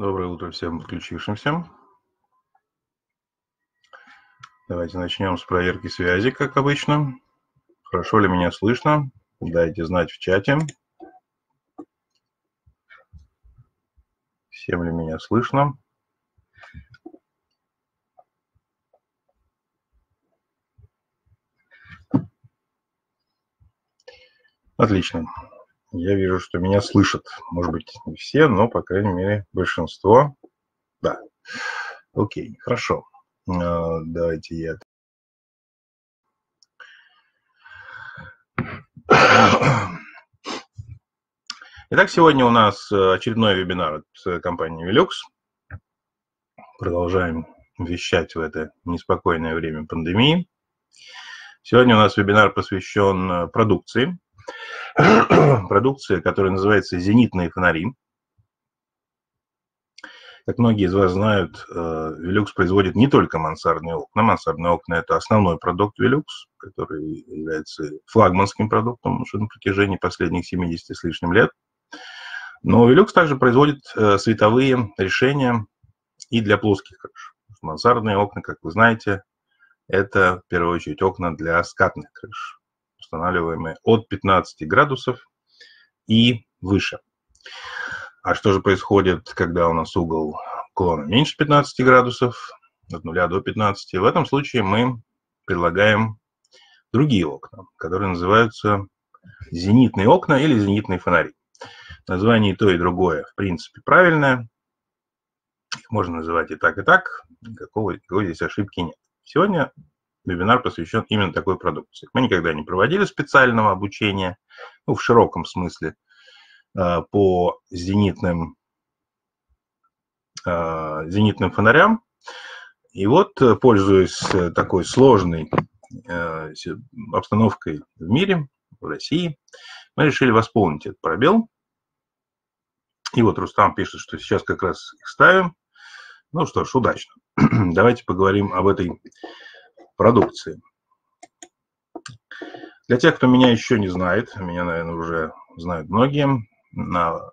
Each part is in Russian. Доброе утро всем подключившимся. Давайте начнем с проверки связи, как обычно. Хорошо ли меня слышно? Дайте знать в чате. Всем ли меня слышно? Отлично. Я вижу, что меня слышат. Может быть, не все, но, по крайней мере, большинство. Да. Окей, хорошо. Давайте я... Итак, сегодня у нас очередной вебинар от компании Velux. Продолжаем вещать в это неспокойное время пандемии. Сегодня у нас вебинар посвящен продукции. Продукция, которая называется «Зенитные фонари». Как многие из вас знают, Velux производит не только мансардные окна. Мансардные окна – это основной продукт Velux, который является флагманским продуктом уже на протяжении последних 70 с лишним лет. Но Velux также производит световые решения и для плоских крыш. Мансардные окна, как вы знаете, это в первую очередь окна для скатных крыш, устанавливаемые от 15 градусов и выше. А что же происходит, когда у нас угол уклона меньше 15 градусов, от 0 до 15? В этом случае мы предлагаем другие окна, которые называются зенитные окна или зенитные фонари. Название и то, и другое, в принципе, правильное. Их можно называть и так, и так. Никакой здесь ошибки нет. Сегодня вебинар посвящен именно такой продукции. Мы никогда не проводили специального обучения, ну, в широком смысле, по зенитным фонарям. И вот, пользуясь такой сложной обстановкой в мире, в России, мы решили восполнить этот пробел. И вот Рустам пишет, что сейчас как раз их ставим. Ну что ж, удачно. Давайте поговорим об этой продукции. Для тех, кто меня еще не знает, меня, наверное, уже знают многие,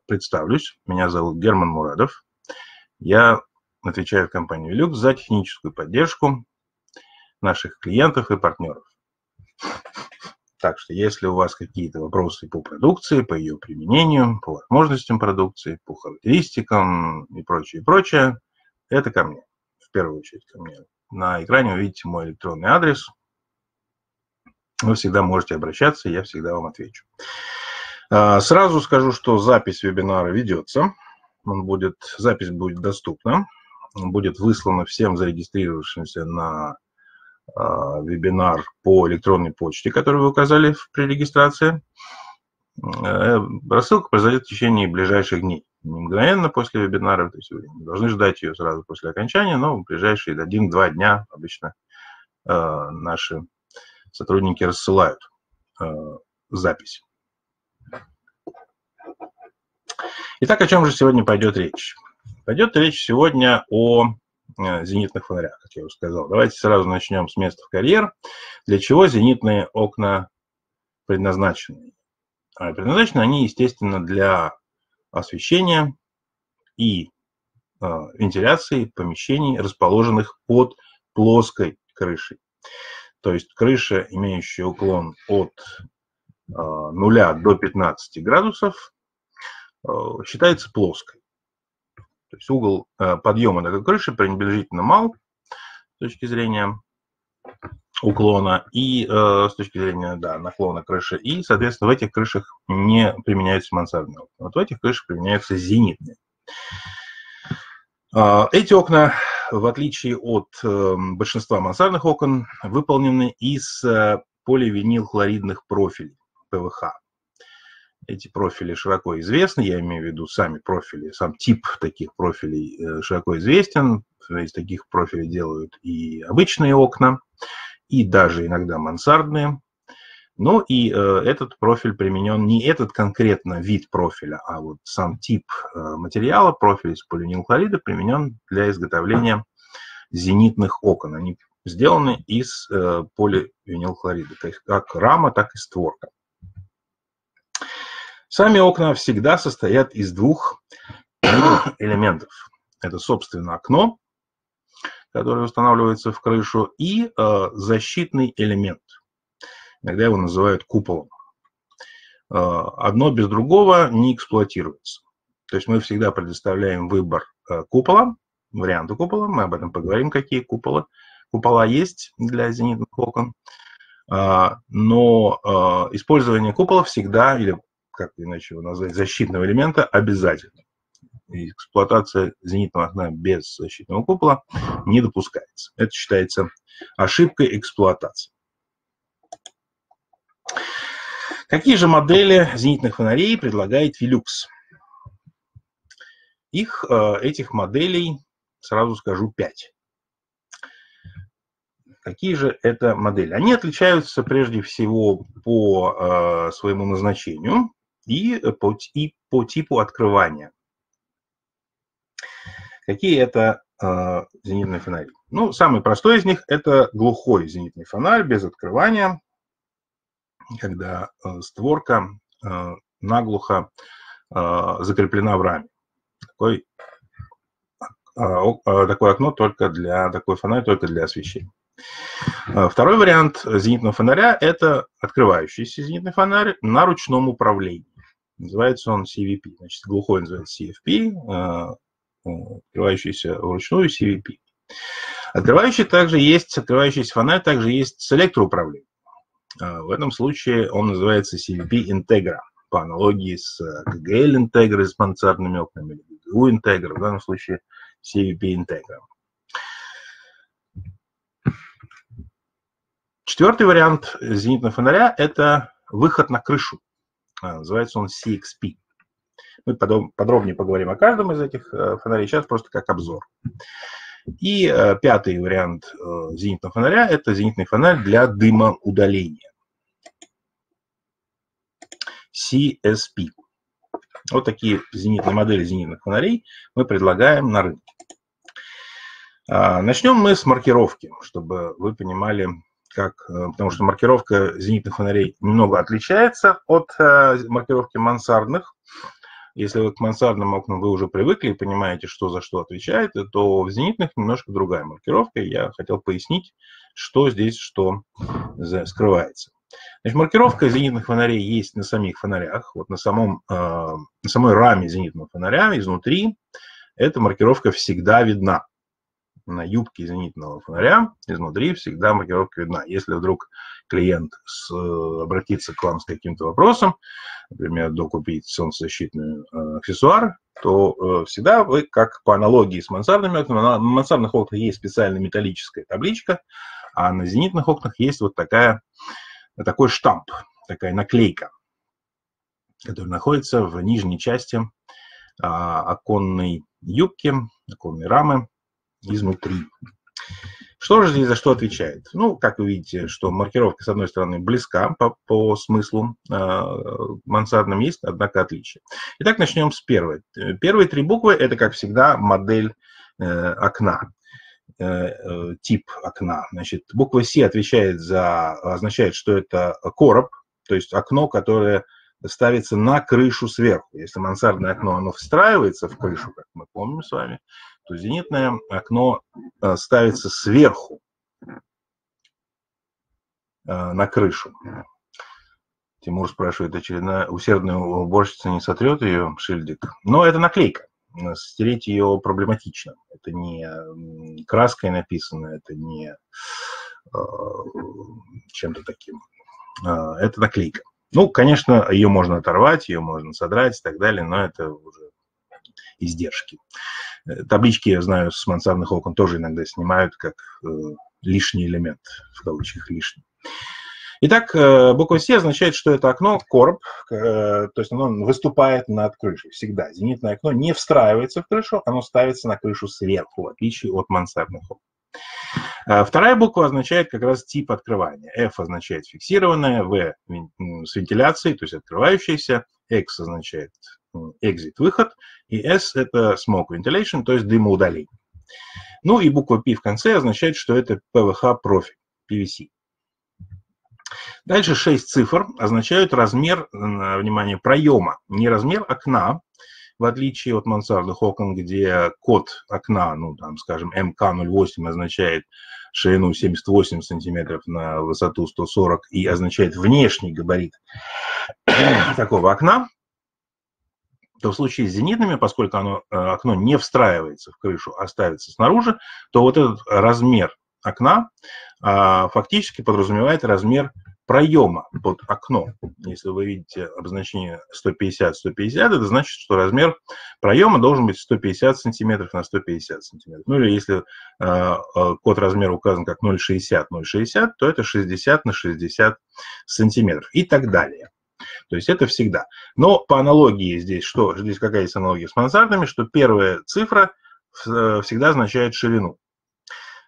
представлюсь. Меня зовут Герман Мурадов. Я отвечаю в компании Velux за техническую поддержку наших клиентов и партнеров. Так что, если у вас какие-то вопросы по продукции, по ее применению, по возможностям продукции, по характеристикам и прочее, это ко мне. В первую очередь ко мне. На экране вы видите мой электронный адрес. Вы всегда можете обращаться, я всегда вам отвечу. Сразу скажу, что запись вебинара ведется. Запись будет доступна. Будет выслана всем зарегистрировавшимся на вебинар по электронной почте, которую вы указали при регистрации. Рассылка произойдет в течение ближайших дней. Не мгновенно после вебинара, то есть вы не должны ждать ее сразу после окончания, но в ближайшие 1-2 дня обычно наши сотрудники рассылают запись. Итак, о чем же сегодня пойдет речь? Пойдет речь сегодня о зенитных фонарях, как я уже сказал. Давайте сразу начнем с места в карьер. Для чего зенитные окна предназначены? Предназначены они, естественно, для освещения и вентиляции помещений, расположенных под плоской крышей. То есть крыша, имеющая уклон от 0 до 15 градусов, считается плоской. То есть угол подъема такой крыши приблизительно мал с точки зрения уклона и с точки зрения наклона крыши. И, соответственно, в этих крышах не применяются мансардные окна. Вот в этих крышах применяются зенитные. Эти окна, в отличие от большинства мансардных окон, выполнены из поливинилхлоридных профилей ПВХ. Эти профили широко известны, я имею в виду сами профили, сам тип таких профилей широко известен. Из таких профилей делают и обычные окна, и даже иногда мансардные. Но и этот профиль применен, не этот конкретно вид профиля, а вот сам тип материала, профиль из поливинилхлорида, применен для изготовления зенитных окон. Они сделаны из поливинилхлорида, то есть как рама, так и створка. Сами окна всегда состоят из двух элементов. Это, собственно, окно, которое устанавливается в крышу, и защитный элемент. Иногда его называют куполом. Одно без другого не эксплуатируется. То есть мы всегда предоставляем выбор купола, варианты купола. Мы об этом поговорим, какие купола есть для зенитных окон. Но использование купола всегда, или как иначе его назвать, защитного элемента обязательно. И эксплуатация зенитного окна без защитного купола не допускается. Это считается ошибкой эксплуатации. Какие же модели зенитных фонарей предлагает Velux? Этих моделей, сразу скажу, 5. Какие же это модели? Они отличаются прежде всего по своему назначению и по типу открывания. Какие это зенитные фонари? Ну, самый простой из них – это глухой зенитный фонарь без открывания, когда створка наглухо закреплена в раме. Такой фонарь только для освещения. Второй вариант зенитного фонаря – это открывающийся зенитный фонарь на ручном управлении. Называется он CVP. Значит, глухой называется CFP, открывающийся вручную CVP. Открывающийся фонарь также есть с электроуправлением. В этом случае он называется CVP Integra, по аналогии с КГЛ Integra с панцирными окнами, или ГГУ Integra, в данном случае CVP Integra. Четвертый вариант зенитного фонаря – это выход на крышу. Называется он CXP. Мы подробнее поговорим о каждом из этих фонарей, сейчас просто как обзор. И пятый вариант зенитного фонаря – это зенитный фонарь для дымоудаления. CSP. Вот такие зенитные модели зенитных фонарей мы предлагаем на рынке. Начнем мы с маркировки, чтобы вы понимали, потому что маркировка зенитных фонарей немного отличается от маркировки мансардных. Если вы к мансардным окнам вы уже привыкли и понимаете, что за что отвечает, то в зенитных немножко другая маркировка. Я хотел пояснить, что здесь что скрывается. Значит, маркировка зенитных фонарей есть на самих фонарях. Вот на самой раме зенитного фонаря изнутри эта маркировка всегда видна. На юбке зенитного фонаря изнутри всегда маркировка видна. Если вдруг клиент обратится к вам с каким-то вопросом, например, докупить солнцезащитный аксессуар, то всегда вы, как по аналогии с мансардными окнами, на мансардных окнах есть специальная металлическая табличка, а на зенитных окнах есть вот такой штамп, такая наклейка, которая находится в нижней части оконной юбки, оконной рамы изнутри. Что же здесь за что отвечает? Ну, как вы видите, что маркировка, с одной стороны, близка по смыслу мансардным, есть, однако, отличие. Итак, начнем с первой. Первые 3 буквы – это, как всегда, модель окна, тип окна. Значит, буква С означает, что это короб, то есть окно, которое ставится на крышу сверху. Если мансардное окно, оно встраивается в крышу, как мы помним с вами, то зенитное окно ставится сверху на крышу. Тимур спрашивает, очередная усердная уборщица не сотрет ее шильдик? Но это наклейка. Стереть ее проблематично. Это не краской написано, это не чем-то таким. Это наклейка. Ну, конечно, ее можно оторвать, ее можно содрать и так далее, но это уже издержки. Таблички, я знаю, с мансардных окон тоже иногда снимают как лишний элемент, в кавычках лишний. Итак, буква С означает, что это окно короб, то есть оно выступает над крышей всегда. Зенитное окно не встраивается в крышу, оно ставится на крышу сверху, в отличие от мансардных окон. Вторая буква означает как раз тип открывания. F означает фиксированное, V с вентиляцией, то есть открывающееся, X означает exit, выход, и S это smoke ventilation, то есть дымоудаление. Ну и буква P в конце означает, что это PVH профиль, PVC. Дальше 6 цифр означают размер, внимание, проема, не размер окна, в отличие от мансардных окон, где код окна, ну, там, скажем, МК08 означает ширину 78 сантиметров на высоту 140 и означает внешний габарит такого окна, то в случае с зенитными, поскольку окно не встраивается в крышу, а ставится снаружи, то вот этот размер окна фактически подразумевает размер проема под окно. Если вы видите обозначение 150-150, это значит, что размер проема должен быть 150 сантиметров на 150 сантиметров. Ну или если код размера указан как 0,60-0,60, то это 60 на 60 сантиметров и так далее. То есть это всегда. Но по аналогии здесь что? Здесь какая есть аналогия с мансардами, что первая цифра всегда означает ширину.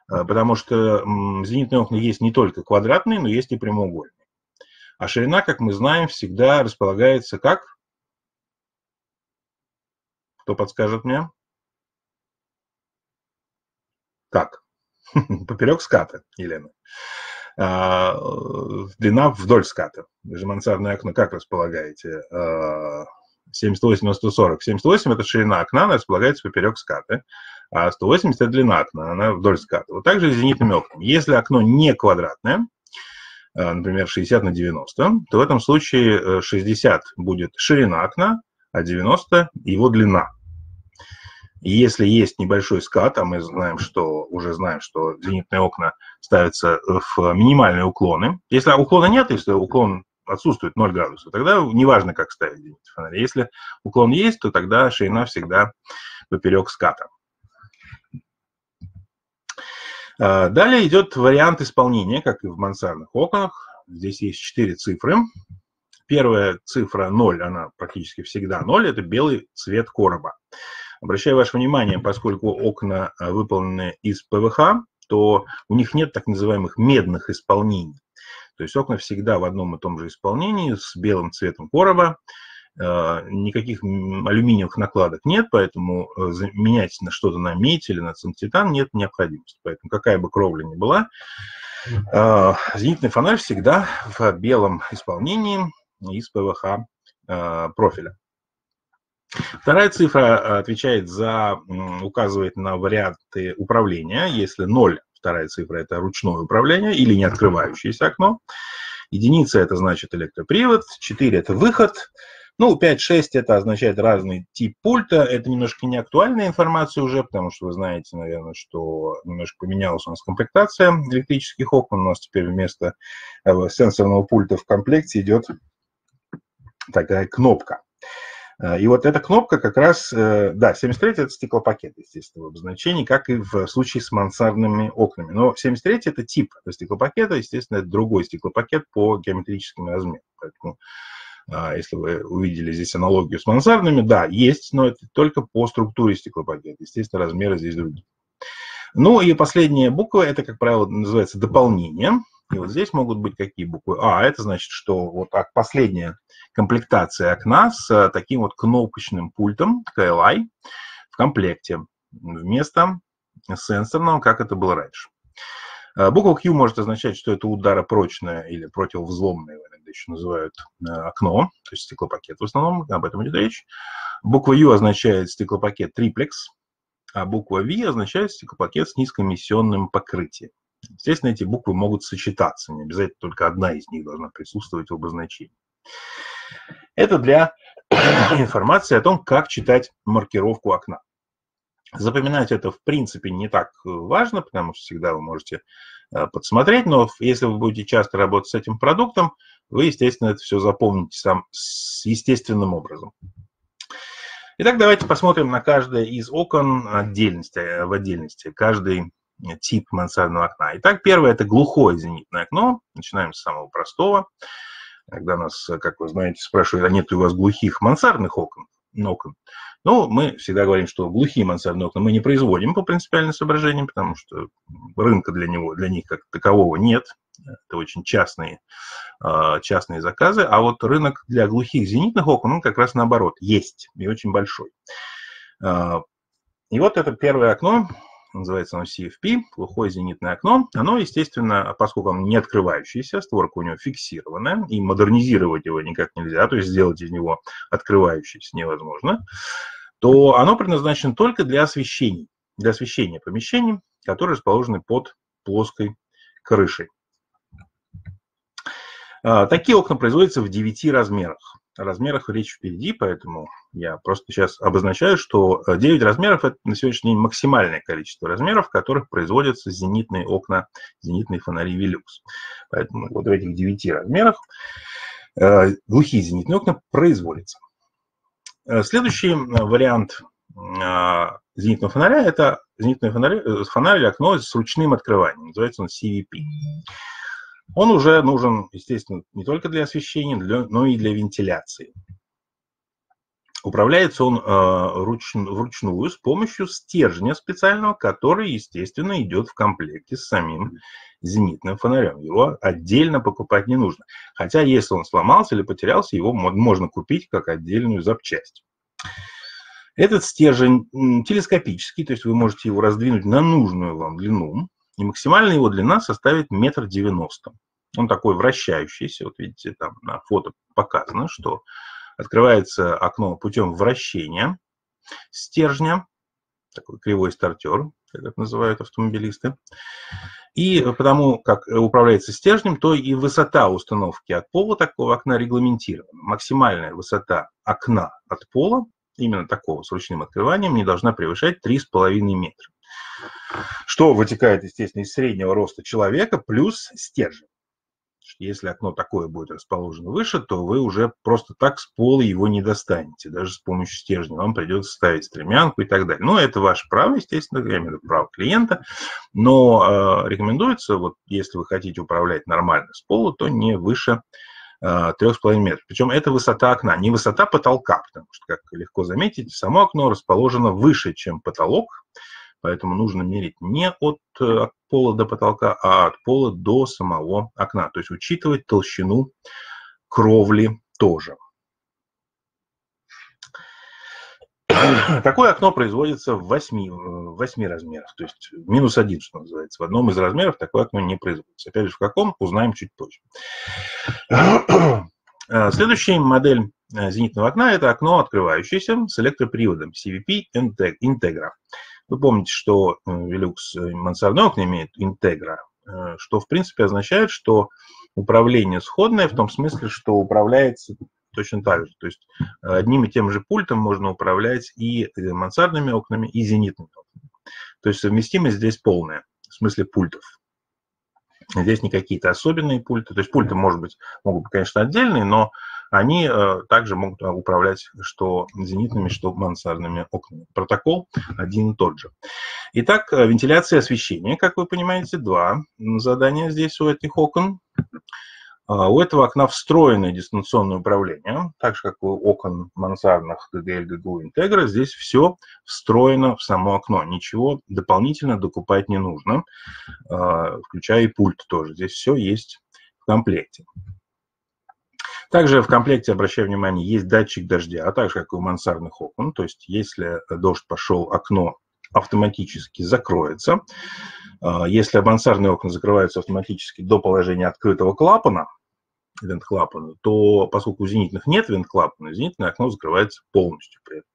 Потому что зенитные окна есть не только квадратные, но есть и прямоугольные. А ширина, как мы знаем, всегда располагается как? Кто подскажет мне? Как? Поперек ската, Елена. Длина вдоль ската. Вы же мансардное окно как располагаете? 78 на 140. 78 – это ширина окна, она располагается поперек ската. А 180 – это длина окна, она вдоль ската. Вот так же с зенитными окнами. Если окно не квадратное, например, 60 на 90, то в этом случае 60 будет ширина окна, а 90 – его длина. И если есть небольшой скат, а мы знаем, что уже знаем, что зенитные окна ставятся в минимальные уклоны. Если уклона нет, если уклон отсутствует 0 градусов, тогда неважно, как ставить зенитные фонари. Если уклон есть, то тогда ширина всегда поперек ската. Далее идет вариант исполнения, как и в мансардных окнах. Здесь есть 4 цифры. Первая цифра 0, она практически всегда 0, это белый цвет короба. Обращаю ваше внимание, поскольку окна выполнены из ПВХ, то у них нет так называемых медных исполнений. То есть окна всегда в одном и том же исполнении, с белым цветом короба. Никаких алюминиевых накладок нет, поэтому менять на что-то на медь или на цинк-титан нет необходимости. Поэтому какая бы кровля ни была, зенитный фонарь всегда в белом исполнении из ПВХ профиля. Вторая цифра отвечает за, указывает на варианты управления. Если 0, вторая цифра – это ручное управление или не открывающееся окно. Единица – это значит электропривод, 4 – это выход. Ну, 5-6 – это означает разный тип пульта. Это немножко не актуальная информация уже, потому что вы знаете, наверное, что немножко поменялась у нас комплектация электрических окон. У нас теперь вместо сенсорного пульта в комплекте идет такая кнопка. И вот эта кнопка как раз, да, 73 – это стеклопакет, естественно, в обозначении, как и в случае с мансардными окнами. Но 73 – это тип стеклопакета, естественно, это другой стеклопакет по геометрическим размерам. Поэтому, если вы увидели здесь аналогию с мансардными, да, есть, но это только по структуре стеклопакета. Естественно, размеры здесь другие. Ну и последняя буква – это, как правило, называется дополнение. И вот здесь могут быть какие буквы? А, это значит, что вот так последняя комплектация окна с таким вот кнопочным пультом KLI в комплекте вместо сенсорного, как это было раньше. Буква Q может означать, что это ударопрочное или противовзломное, иногда еще называют окно, то есть стеклопакет в основном, об этом идет речь. Буква U означает стеклопакет триплекс, а буква V означает стеклопакет с низкоэмиссионным покрытием. Естественно, эти буквы могут сочетаться, не обязательно только одна из них должна присутствовать в обозначении. Это для информации о том, как читать маркировку окна. Запоминать это, в принципе, не так важно, потому что всегда вы можете подсмотреть, но если вы будете часто работать с этим продуктом, вы, естественно, это все запомните сам естественным образом. Итак, давайте посмотрим на каждое из окон в отдельности. Каждый тип мансардного окна. Итак, первое – это глухое зенитное окно. Начинаем с самого простого. Когда нас, как вы знаете, спрашивают, а нет ли у вас глухих мансардных окон? Ну, мы всегда говорим, что глухие мансардные окна мы не производим по принципиальным соображениям, потому что рынка для них как такового нет. Это очень частные заказы. А вот рынок для глухих зенитных окон, он как раз наоборот, есть и очень большой. И вот это первое окно. Называется оно CFP, глухое зенитное окно. Оно, естественно, поскольку оно не открывающееся, створка у него фиксированная, и модернизировать его никак нельзя, то есть сделать из него открывающийся невозможно. то оно предназначено только для освещения помещений, которые расположены под плоской крышей. Такие окна производятся в 9 размерах. О размерах речь впереди, поэтому я просто сейчас обозначаю, что 9 размеров – это на сегодняшний день максимальное количество размеров, в которых производятся зенитные окна, зенитные фонари Velux. Поэтому вот в этих 9 размерах глухие зенитные окна производятся. Следующий вариант зенитного фонаря – это зенитный фонарь или окно с ручным открыванием. Называется он CVP. Он уже нужен, естественно, не только для освещения, но и для вентиляции. Управляется он вручную с помощью стержня специального, который, естественно, идет в комплекте с самим зенитным фонарем. Его отдельно покупать не нужно. Хотя, если он сломался или потерялся, его можно купить как отдельную запчасть. Этот стержень телескопический, то есть вы можете его раздвинуть на нужную вам длину. И максимальная его длина составит 1,90 м. Он такой вращающийся. Вот видите, там на фото показано, что открывается окно путем вращения стержня. Такой кривой стартер, как это называют автомобилисты. И потому как управляется стержнем, то и высота установки от пола такого окна регламентирована. Максимальная высота окна от пола, именно такого с ручным открыванием, не должна превышать 3,5 метра. Что вытекает, естественно, из среднего роста человека плюс стержень. Если окно такое будет расположено выше, то вы уже просто так с пола его не достанете, даже с помощью стержня. Вам придется ставить стремянку и так далее. Но это ваше право, естественно, я имею в виду право клиента. Но рекомендуется, вот если вы хотите управлять нормально с пола, то не выше 3,5 метра. Причем это высота окна, не высота потолка, потому что, как легко заметить, само окно расположено выше, чем потолок. Поэтому нужно мерить не от пола до потолка, а от пола до самого окна. То есть учитывать толщину кровли тоже. Такое окно производится в 8 размерах. То есть -1, что называется. В одном из размеров такое окно не производится. Опять же, в каком, узнаем чуть позже. Следующая модель зенитного окна – это окно, открывающееся с электроприводом CVP Integra. Вы помните, что Velux мансардное окна имеет Integra, что, в принципе, означает, что управление сходное в том смысле, что управляется точно так же. То есть одним и тем же пультом можно управлять и мансардными окнами, и зенитными окнами. То есть совместимость здесь полная, в смысле пультов. Здесь не какие-то особенные пульты. То есть пульты, может быть, могут быть, конечно, отдельные, но они также могут управлять что зенитными, что мансардными окнами. Протокол один и тот же. Итак, вентиляция и освещение, как вы понимаете, два задания здесь у этих окон. У этого окна встроенное дистанционное управление, так же, как у окон мансардных ГГЛ, ГГУ, Integra. Здесь все встроено в само окно. Ничего дополнительно докупать не нужно, включая и пульт тоже. Здесь все есть в комплекте. Также в комплекте, обращаю внимание, есть датчик дождя, а также, как и у мансардных окон. То есть, если дождь пошел, окно автоматически закроется. Если мансардные окна закрываются автоматически до положения открытого клапана, вент-клапана, то поскольку у зенитных нет вент-клапана, зенитное окно закрывается полностью при этом.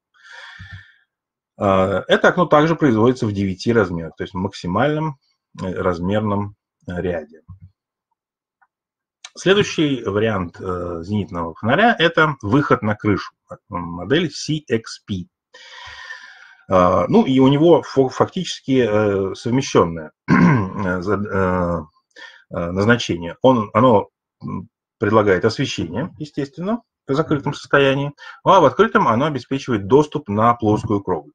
Это окно также производится в 9 размерах, то есть в максимальном размерном ряде. Следующий вариант зенитного фонаря – это выход на крышу, модель CXP. Ну и у него фактически совмещенное назначение. Оно предлагает освещение, естественно, в закрытом состоянии, а в открытом оно обеспечивает доступ на плоскую кровлю.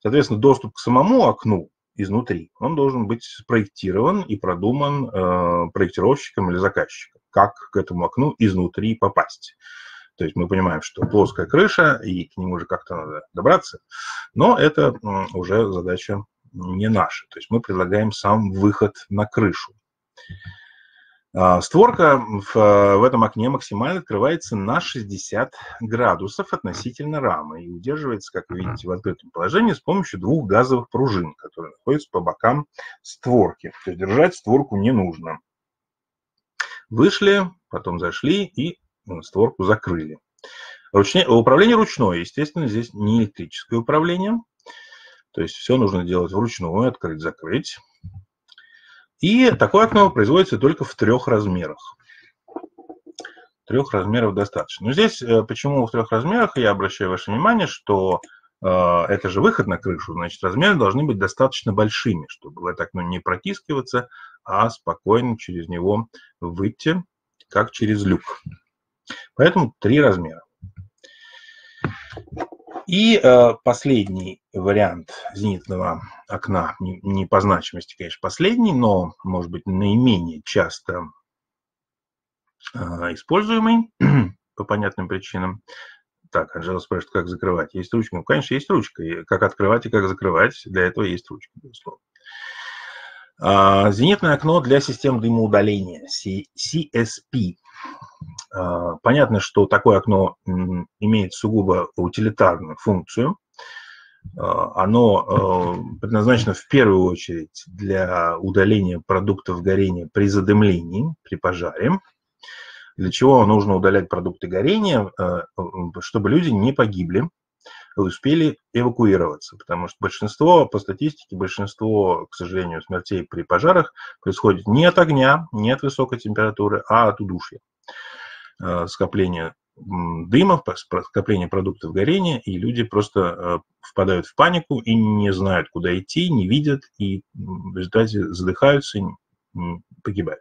Соответственно, доступ к самому окну изнутри, он должен быть спроектирован и продуман проектировщиком или заказчиком, как к этому окну изнутри попасть. То есть мы понимаем, что плоская крыша, и к нему же как-то надо добраться, но это уже задача не наша. То есть мы предлагаем сам выход на крышу. Створка в этом окне максимально открывается на 60 градусов относительно рамы и удерживается, как вы видите, в открытом положении с помощью 2 газовых пружин, которые находятся по бокам створки. То есть держать створку не нужно. Вышли, потом зашли и створку закрыли. Управление ручное, естественно, здесь не электрическое управление. То есть все нужно делать вручную, открыть-закрыть. И такое окно производится только в 3 размерах. 3 размеров достаточно. Но здесь почему в 3 размерах, я обращаю ваше внимание, что это же выход на крышу, значит, размеры должны быть достаточно большими, чтобы это окно не протискиваться, а спокойно через него выйти, как через люк. Поэтому 3 размера. И последний вариант зенитного окна, не по значимости, конечно, последний, но, может быть, наименее часто используемый по понятным причинам. Так, Анжела спрашивает, как закрывать. Есть ручка? Ну, конечно, есть ручка. И как открывать и как закрывать, для этого есть ручка, безусловно. Зенитное окно для систем дымоудаления, CSP. Понятно, что такое окно имеет сугубо утилитарную функцию. Оно предназначено в первую очередь для удаления продуктов горения при задымлении, при пожаре. Для чего нужно удалять продукты горения, чтобы люди не погибли и успели эвакуироваться. Потому что большинство, по статистике, большинство, к сожалению, смертей при пожарах происходит не от огня, не от высокой температуры, а от удушья. Скопление дыма, скопление продуктов горения, и люди просто впадают в панику и не знают, куда идти, не видят, и в результате задыхаются, погибают.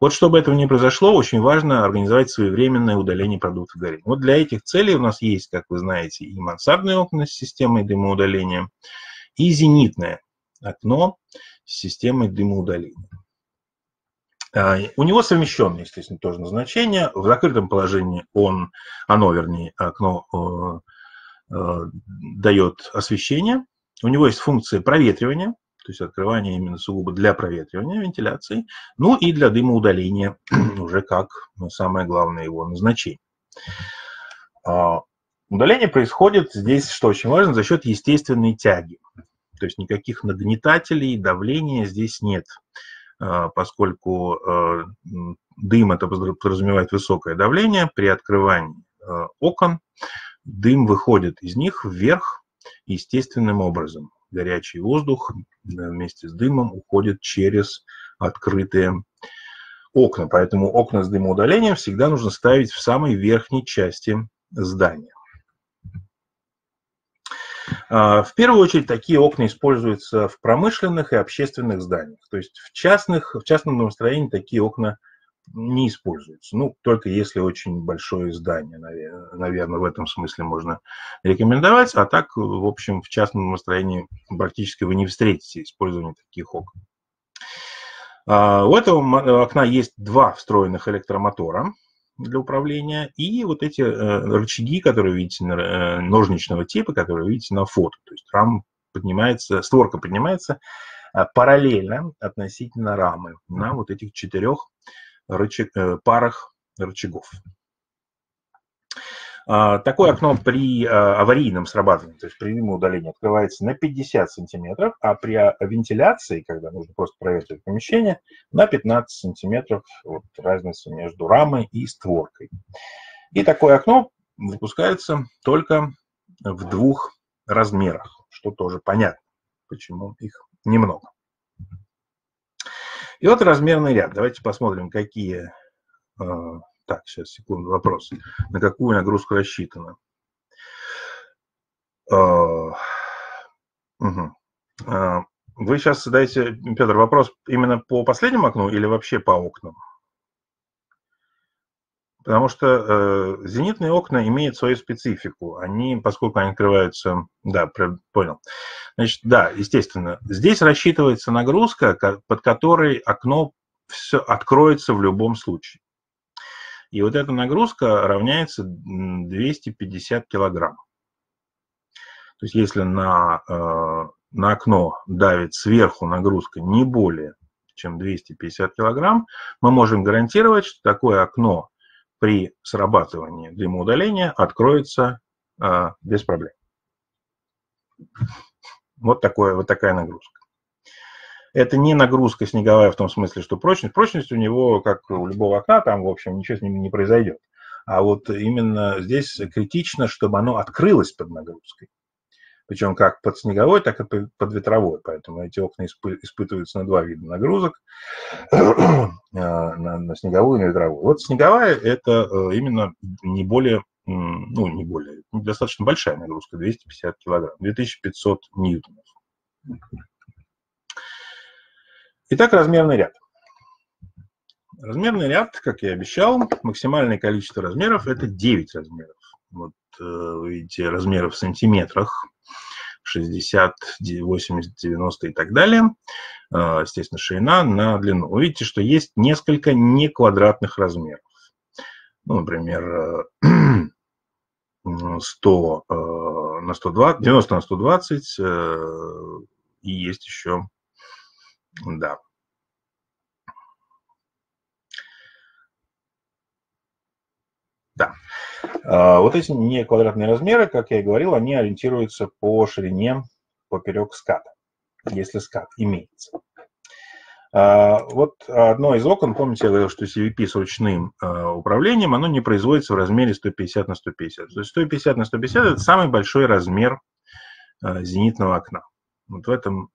Вот чтобы этого не произошло, очень важно организовать своевременное удаление продуктов горения. Вот для этих целей у нас есть, как вы знаете, и мансардные окна с системой дымоудаления, и зенитное окно с системой дымоудаления. У него совмещенное, естественно, тоже назначение. В закрытом положении окно дает освещение. У него есть функция проветривания, то есть открывание именно сугубо для проветривания, вентиляции, ну и для дымоудаления, уже как самое главное его назначение. Удаление происходит здесь, что очень важно, за счет естественной тяги. То есть никаких нагнетателей, давления здесь нет, поскольку дым это подразумевает высокое давление, при открывании окон дым выходит из них вверх естественным образом. Горячий воздух вместе с дымом уходит через открытые окна. Поэтому окна с дымоудалением всегда нужно ставить в самой верхней части здания. В первую очередь такие окна используются в промышленных и общественных зданиях. То есть в частном домостроении такие окна не используются. Ну, только если очень большое здание, наверное, в этом смысле можно рекомендовать. А так, в общем, в частном домостроении практически вы не встретите использование таких окон. У этого окна есть 2 встроенных электромотора для управления. И вот эти рычаги, которые видите, ножничного типа, которые видите на фото. То есть створка поднимается параллельно относительно рамы на вот этих 4 парах рычагов. Такое окно при аварийном срабатывании, то есть при дымоудалении, открывается на 50 сантиметров, а при вентиляции, когда нужно просто проветривать помещение, на 15 сантиметров, вот разница между рамой и створкой. И такое окно выпускается только в 2 размерах, что тоже понятно, почему их немного. И вот размерный ряд. Давайте посмотрим, какие... Так, сейчас, секунду, вопрос. На какую нагрузку рассчитано? Вы сейчас задаете, Петр, вопрос именно по последнему окну или вообще по окнам? Потому что зенитные окна имеют свою специфику. Поскольку они открываются... Да, понял. Значит, да, естественно. Здесь рассчитывается нагрузка, под которой окно все откроется в любом случае. И вот эта нагрузка равняется 250 килограмм. То есть если на окно давит сверху нагрузка не более чем 250 килограмм, мы можем гарантировать, что такое окно при срабатывании дымоудаления откроется без проблем. Вот такая нагрузка. Это не нагрузка снеговая в том смысле, что прочность. Прочность у него, как у любого окна, там, в общем, ничего с ним не произойдет. А вот именно здесь критично, чтобы оно открылось под нагрузкой. Причем как под снеговой, так и под ветровой. Поэтому эти окна испытываются на два вида нагрузок. На снеговую и на ветровую. Вот снеговая – это именно не более, достаточно большая нагрузка, 250 килограмм, 2500 ньютонов. Итак, размерный ряд. Размерный ряд, как я и обещал, максимальное количество размеров – это 9 размеров. Вот вы видите размеры в сантиметрах, 60, 80, 90 и так далее. Естественно, ширина на длину. Вы видите, что есть несколько неквадратных размеров. Ну, например, 100 на 120, 90 на 120 и есть еще, да. Да, вот эти неквадратные размеры, как я и говорил, они ориентируются по ширине поперек ската, если скат имеется. Вот одно из окон, помните, я говорил, что CVP с ручным управлением, оно не производится в размере 150 на 150. То есть 150 на 150 – это самый большой размер зенитного окна. Вот в этом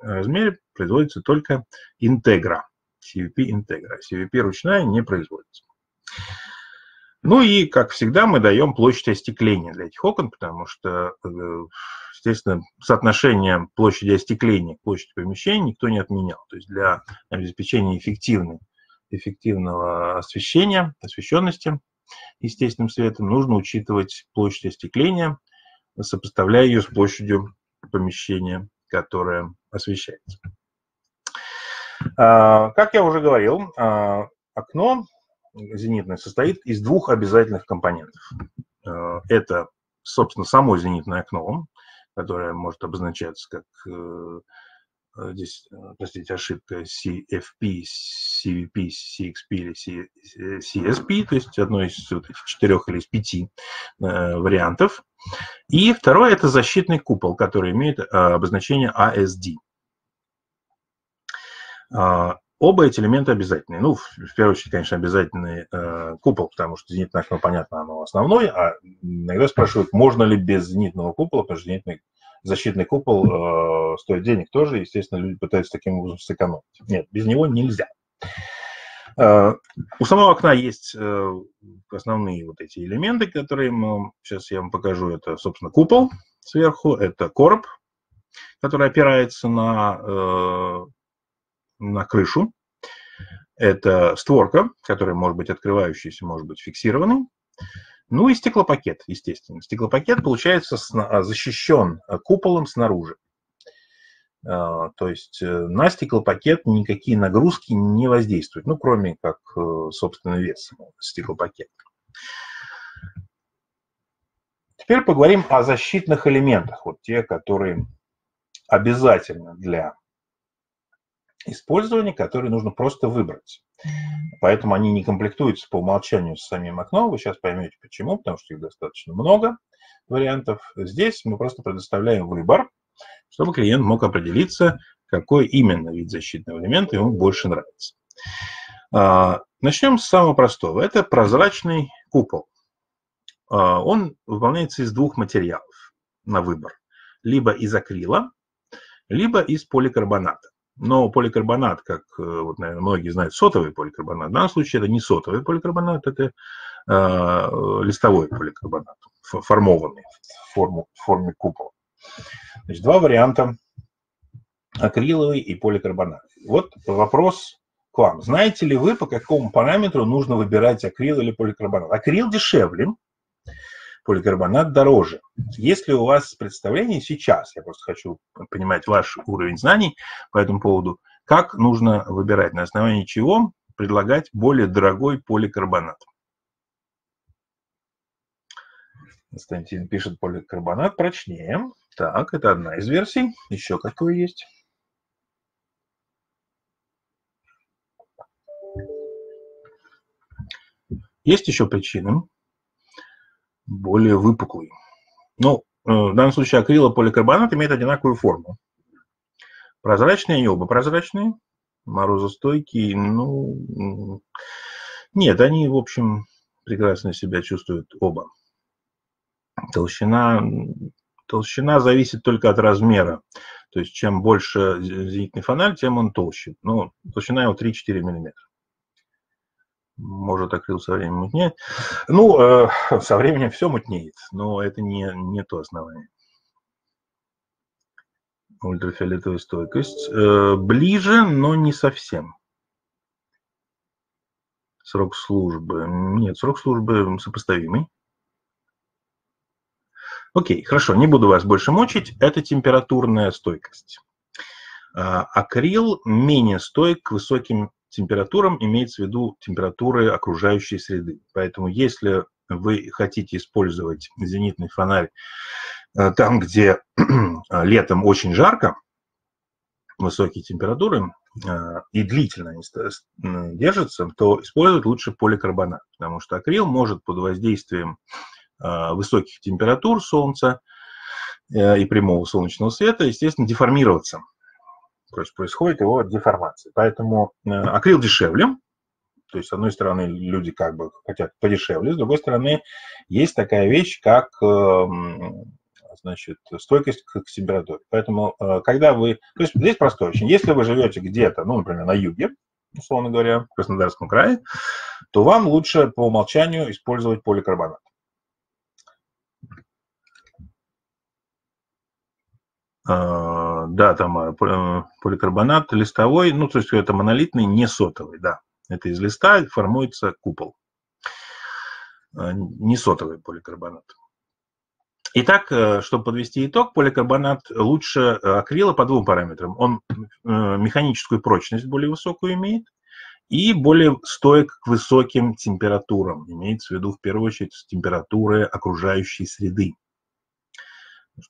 размере производится только Integra, CVP Integra. CVP ручная не производится. Ну и, как всегда, мы даем площадь остекления для этих окон, потому что, естественно, соотношение площади остекления к площади помещения никто не отменял. То есть для обеспечения эффективного освещения, освещенности естественным светом, нужно учитывать площадь остекления, сопоставляя ее с площадью помещения, которое освещается. Как я уже говорил, окно зенитное состоит из двух обязательных компонентов. Это, собственно, само зенитное окно, которое может обозначаться как, здесь, простите, ошибка, CFP, CVP, CXP или CSP, то есть одно из вот этих четырех или из пяти вариантов. И второе – это защитный купол, который имеет обозначение ASD. Оба эти элемента обязательные. Ну, в первую очередь, конечно, обязательный купол, потому что зенитное окно, понятно, оно основное, а иногда спрашивают, можно ли без зенитного купола, потому что защитный купол стоит денег тоже, естественно, люди пытаются таким образом сэкономить. Нет, без него нельзя. У самого окна есть основные вот эти элементы, которые сейчас я вам покажу. Это, собственно, купол сверху, это короб, который опирается на крышу. Это створка, которая может быть открывающейся, может быть фиксированной. Ну и стеклопакет, естественно. Стеклопакет, получается, защищен куполом снаружи. То есть на стеклопакет никакие нагрузки не воздействуют, ну, кроме как собственный вес стеклопакета. Теперь поговорим о защитных элементах, вот те, которые обязательно для использования, которые нужно просто выбрать. Поэтому они не комплектуются по умолчанию с самим окном. Вы сейчас поймете почему, потому что их достаточно много вариантов. Здесь мы просто предоставляем выбор, чтобы клиент мог определиться, какой именно вид защитного элемента ему больше нравится. Начнем с самого простого. Это прозрачный купол. Он выполняется из двух материалов на выбор. Либо из акрила, либо из поликарбоната. Но поликарбонат, как, вот, наверное, многие знают, сотовый поликарбонат. В данном случае это не сотовый поликарбонат, это листовой поликарбонат, формованный в форме купола. Значит, два варианта: акриловый и поликарбонат. Вот вопрос к вам. Знаете ли вы, по какому параметру нужно выбирать акрил или поликарбонат? Акрил дешевле, поликарбонат дороже. Если у вас представление сейчас, я просто хочу понимать ваш уровень знаний по этому поводу, как нужно выбирать, на основании чего предлагать более дорогой поликарбонат. Константин пишет поликарбонат прочнее. Так, это одна из версий. Еще какое есть? Есть еще причины. Более выпуклый. Ну, в данном случае акрилополикарбонат имеет одинаковую форму. Прозрачные, они оба прозрачные, морозостойкие, ну, нет, они, в общем, прекрасно себя чувствуют оба. Толщина зависит только от размера. То есть чем больше зенитный фонарь, тем он толще. Но толщина его 3-4 мм. Может, акрил со временем мутнеет. Ну, со временем все мутнеет, но это не то основание. Ультрафиолетовая стойкость. Ближе, но не совсем. Срок службы. Нет, срок службы сопоставимый. Окей, хорошо, не буду вас больше мучить. Это температурная стойкость. Акрил менее стойк к высоким температурам, имеется в виду температуры окружающей среды. Поэтому если вы хотите использовать зенитный фонарь там, где летом очень жарко, высокие температуры, и длительно они держатся, то использовать лучше поликарбонат, потому что акрил может под воздействием высоких температур солнца и прямого солнечного света, естественно, деформироваться. То есть происходит его деформация. Поэтому акрил дешевле. То есть, с одной стороны, люди как бы хотят подешевле, с другой стороны, есть такая вещь, как значит, стойкость к температуре. Поэтому, когда вы... То есть, здесь простой очень. Если вы живете где-то, ну, например, на юге, условно говоря, в Краснодарском крае, то вам лучше по умолчанию использовать поликарбонат. Да, там поликарбонат листовой, ну, то есть это монолитный, не сотовый, да. Это из листа формуется купол. Не сотовый поликарбонат. Итак, чтобы подвести итог, поликарбонат лучше акрила по двум параметрам. Он механическую прочность более высокую имеет и более стоек к высоким температурам. Имеется в виду, в первую очередь, температуры окружающей среды.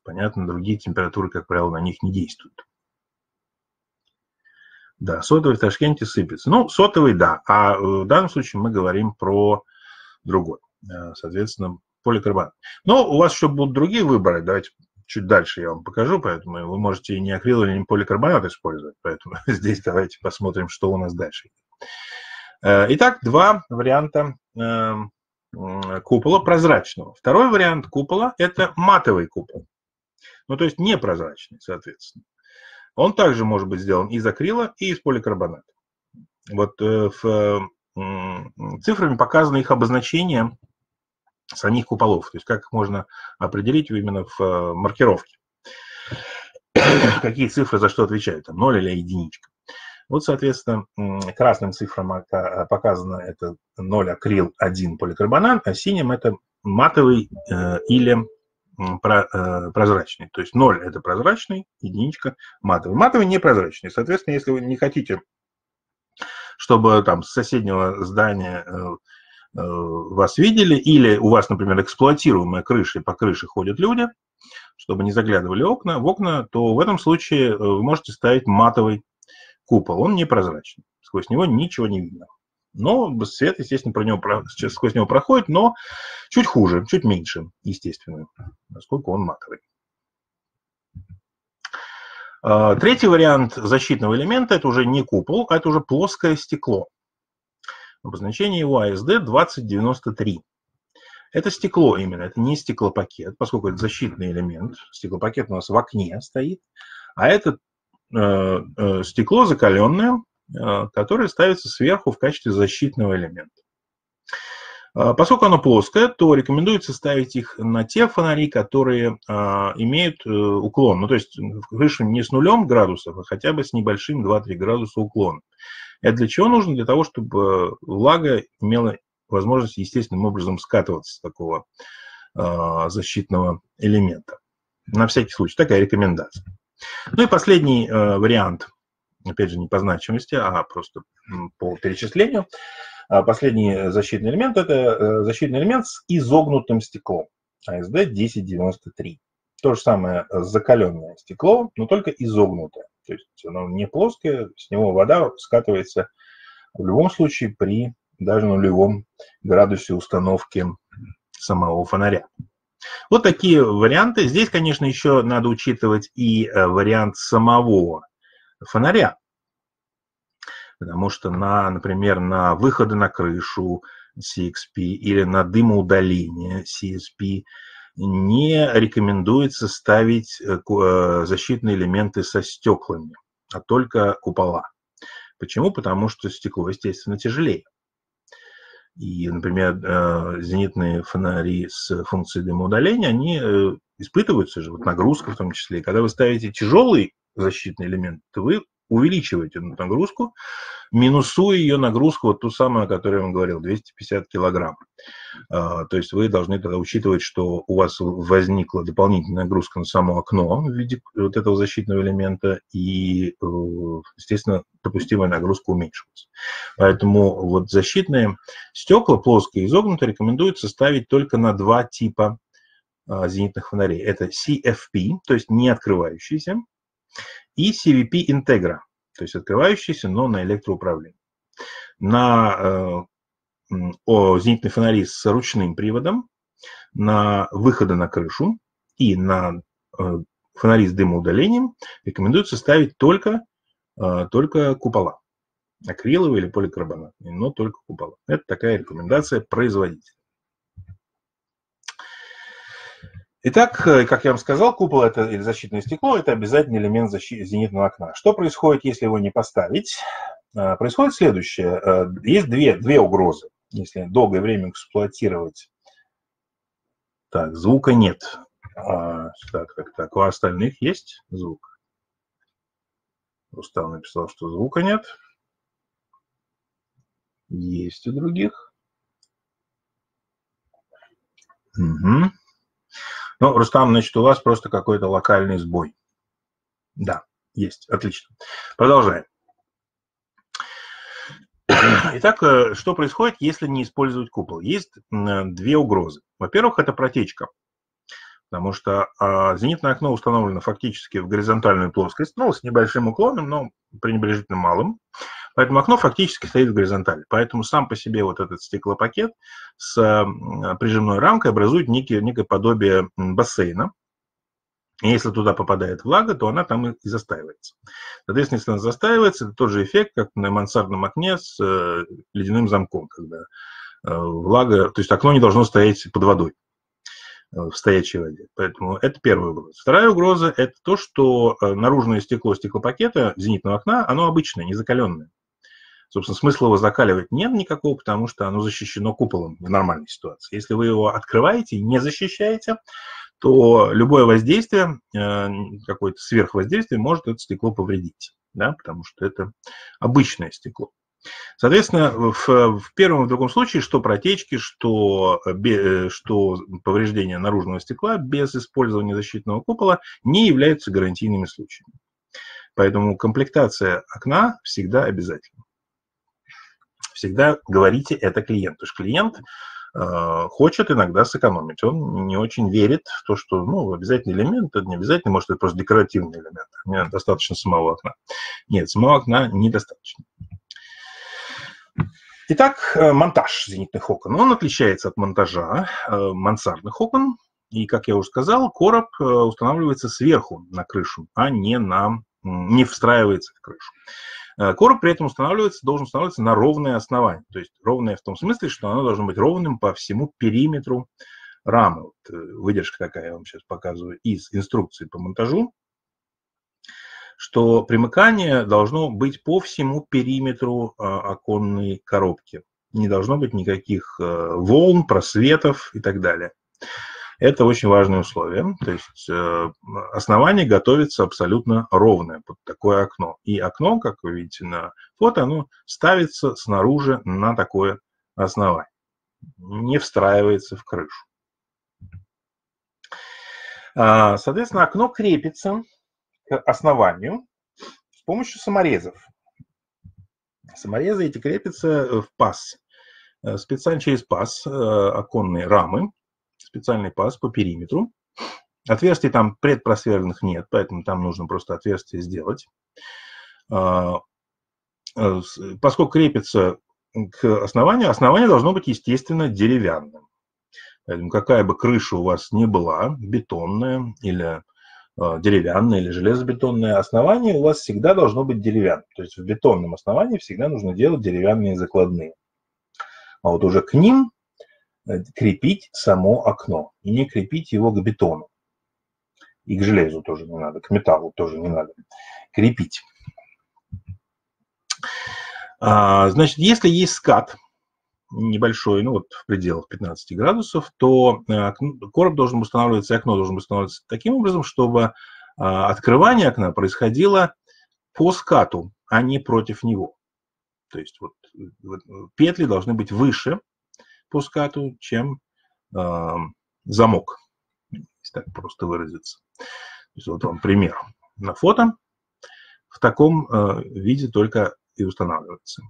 Понятно, другие температуры, как правило, на них не действуют. Да, сотовый в Ташкенте сыпется. Ну, сотовый, да. А в данном случае мы говорим про другой. Соответственно, поликарбонат. Но у вас еще будут другие выборы. Давайте чуть дальше я вам покажу. Поэтому вы можете и не акрил, и не поликарбонат использовать. Поэтому здесь давайте посмотрим, что у нас дальше. Итак, два варианта купола прозрачного. Второй вариант купола – это матовый купол. Ну, то есть непрозрачный, соответственно. Он также может быть сделан из акрила и из поликарбоната. Вот цифрами показано их обозначение самих куполов, то есть как их можно определить именно в маркировке. Какие цифры за что отвечают, там 0 или единичка. Вот, соответственно, красным цифрам показано это 0 акрил, 1 поликарбонат, а синим это матовый или прозрачный. То есть 0 это прозрачный, единичка матовый. Матовый непрозрачный. Соответственно, если вы не хотите, чтобы там с соседнего здания вас видели, или у вас, например, эксплуатируемая крыша, и по крыше ходят люди, чтобы не заглядывали в окна, то в этом случае вы можете ставить матовый купол. Он непрозрачный. Сквозь него ничего не видно. Но свет, естественно, сквозь него проходит, но чуть хуже, чуть меньше, естественно, насколько он матовый. Третий вариант защитного элемента – это уже не купол, а это уже плоское стекло. Обозначение его ASD 2093. Это стекло именно, это не стеклопакет, поскольку это защитный элемент. Стеклопакет у нас в окне стоит, а это стекло закаленное, которое ставится сверху в качестве защитного элемента. Поскольку оно плоское, то рекомендуется ставить их на те фонари, которые имеют уклон. Ну, то есть крышу не с нулем градусов, а хотя бы с небольшим 2-3 градуса уклона. Это для чего нужно? Для того, чтобы влага имела возможность естественным образом скатываться с такого защитного элемента. На всякий случай, такая рекомендация. Ну и последний вариант. Опять же, не по значимости, а просто по перечислению. Последний защитный элемент – это защитный элемент с изогнутым стеклом. ASD 1093. То же самое закаленное стекло, но только изогнутое. То есть оно не плоское, с него вода скатывается в любом случае при даже нулевом градусе установки самого фонаря. Вот такие варианты. Здесь, конечно, еще надо учитывать и вариант самого фонаря. Потому что, например, на выходы на крышу CXP или на дымоудаление CSP не рекомендуется ставить защитные элементы со стеклами, а только купола. Почему? Потому что стекло, естественно, тяжелее. И, например, зенитные фонари с функцией дымоудаления, они испытываются же, нагрузка в том числе. Когда вы ставите тяжелый защитный элемент, то вы увеличиваете нагрузку, минусуя ее нагрузку, ту самую, о которой я вам говорил, 250 килограмм. То есть вы должны тогда учитывать, что у вас возникла дополнительная нагрузка на само окно в виде вот этого защитного элемента, и, естественно, допустимая нагрузка уменьшилась. Поэтому вот защитные стекла, плоские и изогнутые, рекомендуется ставить только на два типа зенитных фонарей. Это CFP, то есть не открывающиеся, и CVP Integra, то есть открывающийся, но на электроуправлении. На зенитные фонари с ручным приводом, на выходы на крышу и на фонари с дымоудалением рекомендуется ставить только купола. Акриловые или поликарбонатные, но только купола. Это такая рекомендация производителя. Итак, как я вам сказал, купол или защитное стекло – это обязательный элемент зенитного окна. Что происходит, если его не поставить? Происходит следующее. Есть две угрозы, если долгое время эксплуатировать. Так, звука нет. Так. У остальных есть звук? Рустам написал, что звука нет. Есть у других. Угу. Ну, Рустам, значит, у вас просто какой-то локальный сбой. Да, есть. Отлично. Продолжаем. Итак, что происходит, если не использовать купол? Есть две угрозы. Во-первых, это протечка. Потому что зенитное окно установлено фактически в горизонтальную плоскость, с небольшим уклоном, но пренебрежительно малым. Поэтому окно фактически стоит в горизонтали. Поэтому сам по себе вот этот стеклопакет с прижимной рамкой образует некое подобие бассейна. И если туда попадает влага, то она там и застаивается. Соответственно, если она застаивается, это тот же эффект, как на мансардном окне с ледяным замком, когда влага, то есть окно не должно стоять под водой, в стоячей воде. Поэтому это первая угроза. Вторая угроза – это то, что наружное стекло стеклопакета зенитного окна, оно обычное, не закаленное. Собственно, смысла его закаливать нет никакого, потому что оно защищено куполом в нормальной ситуации. Если вы его открываете и не защищаете, то любое воздействие, какое-то сверхвоздействие может это стекло повредить, потому что это обычное стекло. Соответственно, в первом и в другом случае, что протечки, что повреждение наружного стекла без использования защитного купола не являются гарантийными случаями. Поэтому комплектация окна всегда обязательна. Всегда говорите это клиенту. Потому что клиент хочет иногда сэкономить. Он не очень верит в то, что обязательный элемент, это не обязательно, может, это просто декоративный элемент. Мне достаточно самого окна. Нет, самого окна недостаточно. Итак, монтаж зенитных окон. Он отличается от монтажа мансардных окон. И, как я уже сказал, короб устанавливается сверху на крышу, а не встраивается в крышу. Короб при этом должен устанавливаться на ровное основание. То есть ровное в том смысле, что оно должно быть ровным по всему периметру рамы. Вот выдержка такая, я вам сейчас показываю, из инструкции по монтажу, что примыкание должно быть по всему периметру оконной коробки. Не должно быть никаких волн, просветов и так далее. Это очень важное условие. То есть основание готовится абсолютно ровное под такое окно. И окно, как вы видите на фото, оно ставится снаружи на такое основание. Не встраивается в крышу. Соответственно, окно крепится к основанию с помощью саморезов. Саморезы эти крепятся в паз, специально через паз оконной рамы, специальный паз по периметру. Отверстий там предпросверленных нет, поэтому там нужно просто отверстие сделать. Поскольку крепится к основанию, основание должно быть, естественно, деревянным. Поэтому какая бы крыша у вас ни была, бетонная или деревянное или железобетонное основание, у вас всегда должно быть деревянное. То есть в бетонном основании всегда нужно делать деревянные закладные. А вот уже к ним крепить само окно и не крепить его к бетону. И к железу тоже не надо, к металлу тоже не надо крепить. Значит, если есть скат небольшой, ну вот в пределах 15 градусов, то короб должен устанавливаться, окно должно устанавливаться таким образом, чтобы открывание окна происходило по скату, а не против него. То есть вот, петли должны быть выше по скату, чем замок, если так просто выразиться. То есть вот вам пример на фото. В таком виде только и устанавливается.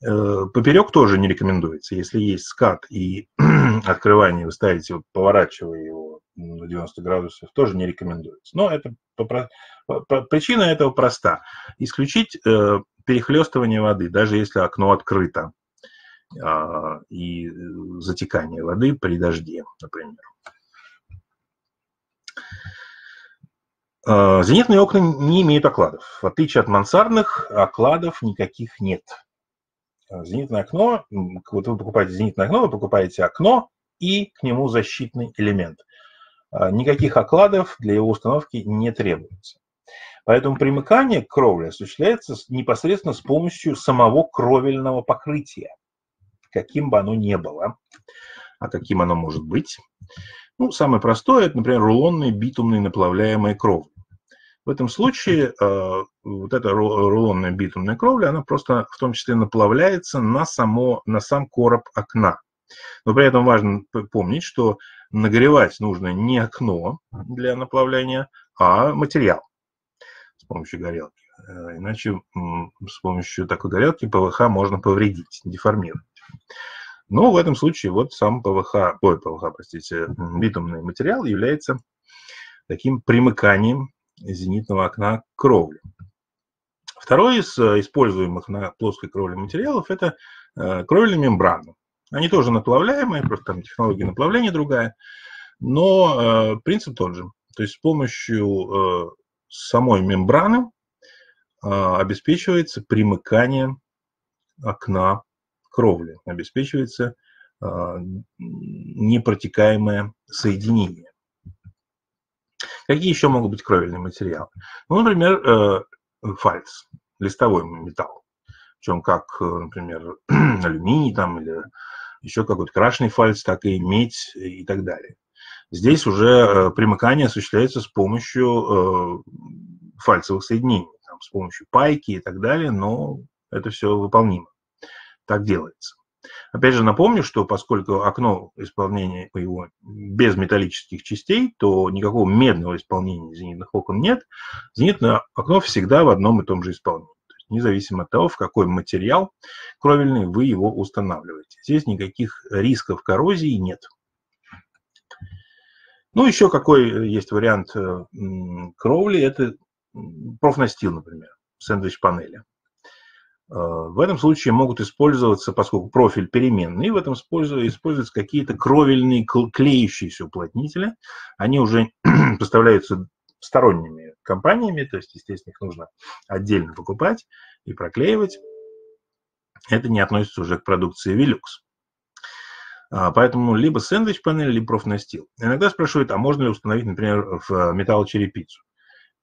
Поперек тоже не рекомендуется. Если есть скат и открывание, вы ставите, вот, поворачивая его на 90 градусов, тоже не рекомендуется. Но это причина этого проста. Исключить перехлестывание воды, даже если окно открыто, и затекание воды при дожде, например. Зенитные окна не имеют окладов. В отличие от мансардных, окладов никаких нет. Зенитное окно, вот вы покупаете зенитное окно, вы покупаете окно и к нему защитный элемент. Никаких окладов для его установки не требуется. Поэтому примыкание к кровле осуществляется непосредственно с помощью самого кровельного покрытия, каким бы оно ни было. А каким оно может быть? Ну, самое простое, это, например, рулонные битумные наплавляемые кровли. В этом случае вот эта рулонная битумная кровля, она просто в том числе наплавляется на сам короб окна. Но при этом важно помнить, что нагревать нужно не окно для наплавления, а материал с помощью горелки. Иначе с помощью такой горелки ПВХ можно повредить, деформировать. Но в этом случае вот сам битумный материал является таким примыканием зенитного окна к кровле. Второй из используемых на плоской кровле материалов – это кровельные мембраны. Они тоже наплавляемые, просто там технология наплавления другая, но принцип тот же. То есть с помощью самой мембраны обеспечивается примыкание окна кровли, обеспечивается непротекаемое соединение. Какие еще могут быть кровельные материалы? Ну, например, фальц, листовой металл, причем как, например, алюминий там, или еще какой-то крашеный фальц, так и медь и так далее. Здесь уже примыкание осуществляется с помощью фальцевых соединений, там, с помощью пайки и так далее, но это все выполнимо. Так делается. Опять же напомню, что поскольку окно исполнения его без металлических частей, то никакого медного исполнения зенитных окон нет. Зенитное окно всегда в одном и том же исполнении. То есть, независимо от того, в какой материал кровельный вы его устанавливаете. Здесь никаких рисков коррозии нет. Ну, еще какой есть вариант кровли, это профнастил, например, сэндвич-панели. В этом случае могут использоваться, поскольку профиль переменный, в этом используются какие-то кровельные клеющиеся уплотнители. Они уже поставляются сторонними компаниями, то есть, естественно, их нужно отдельно покупать и проклеивать. Это не относится уже к продукции Velux. Поэтому либо сэндвич-панель, либо профнастил. Иногда спрашивают, а можно ли установить, например, в металлочерепицу?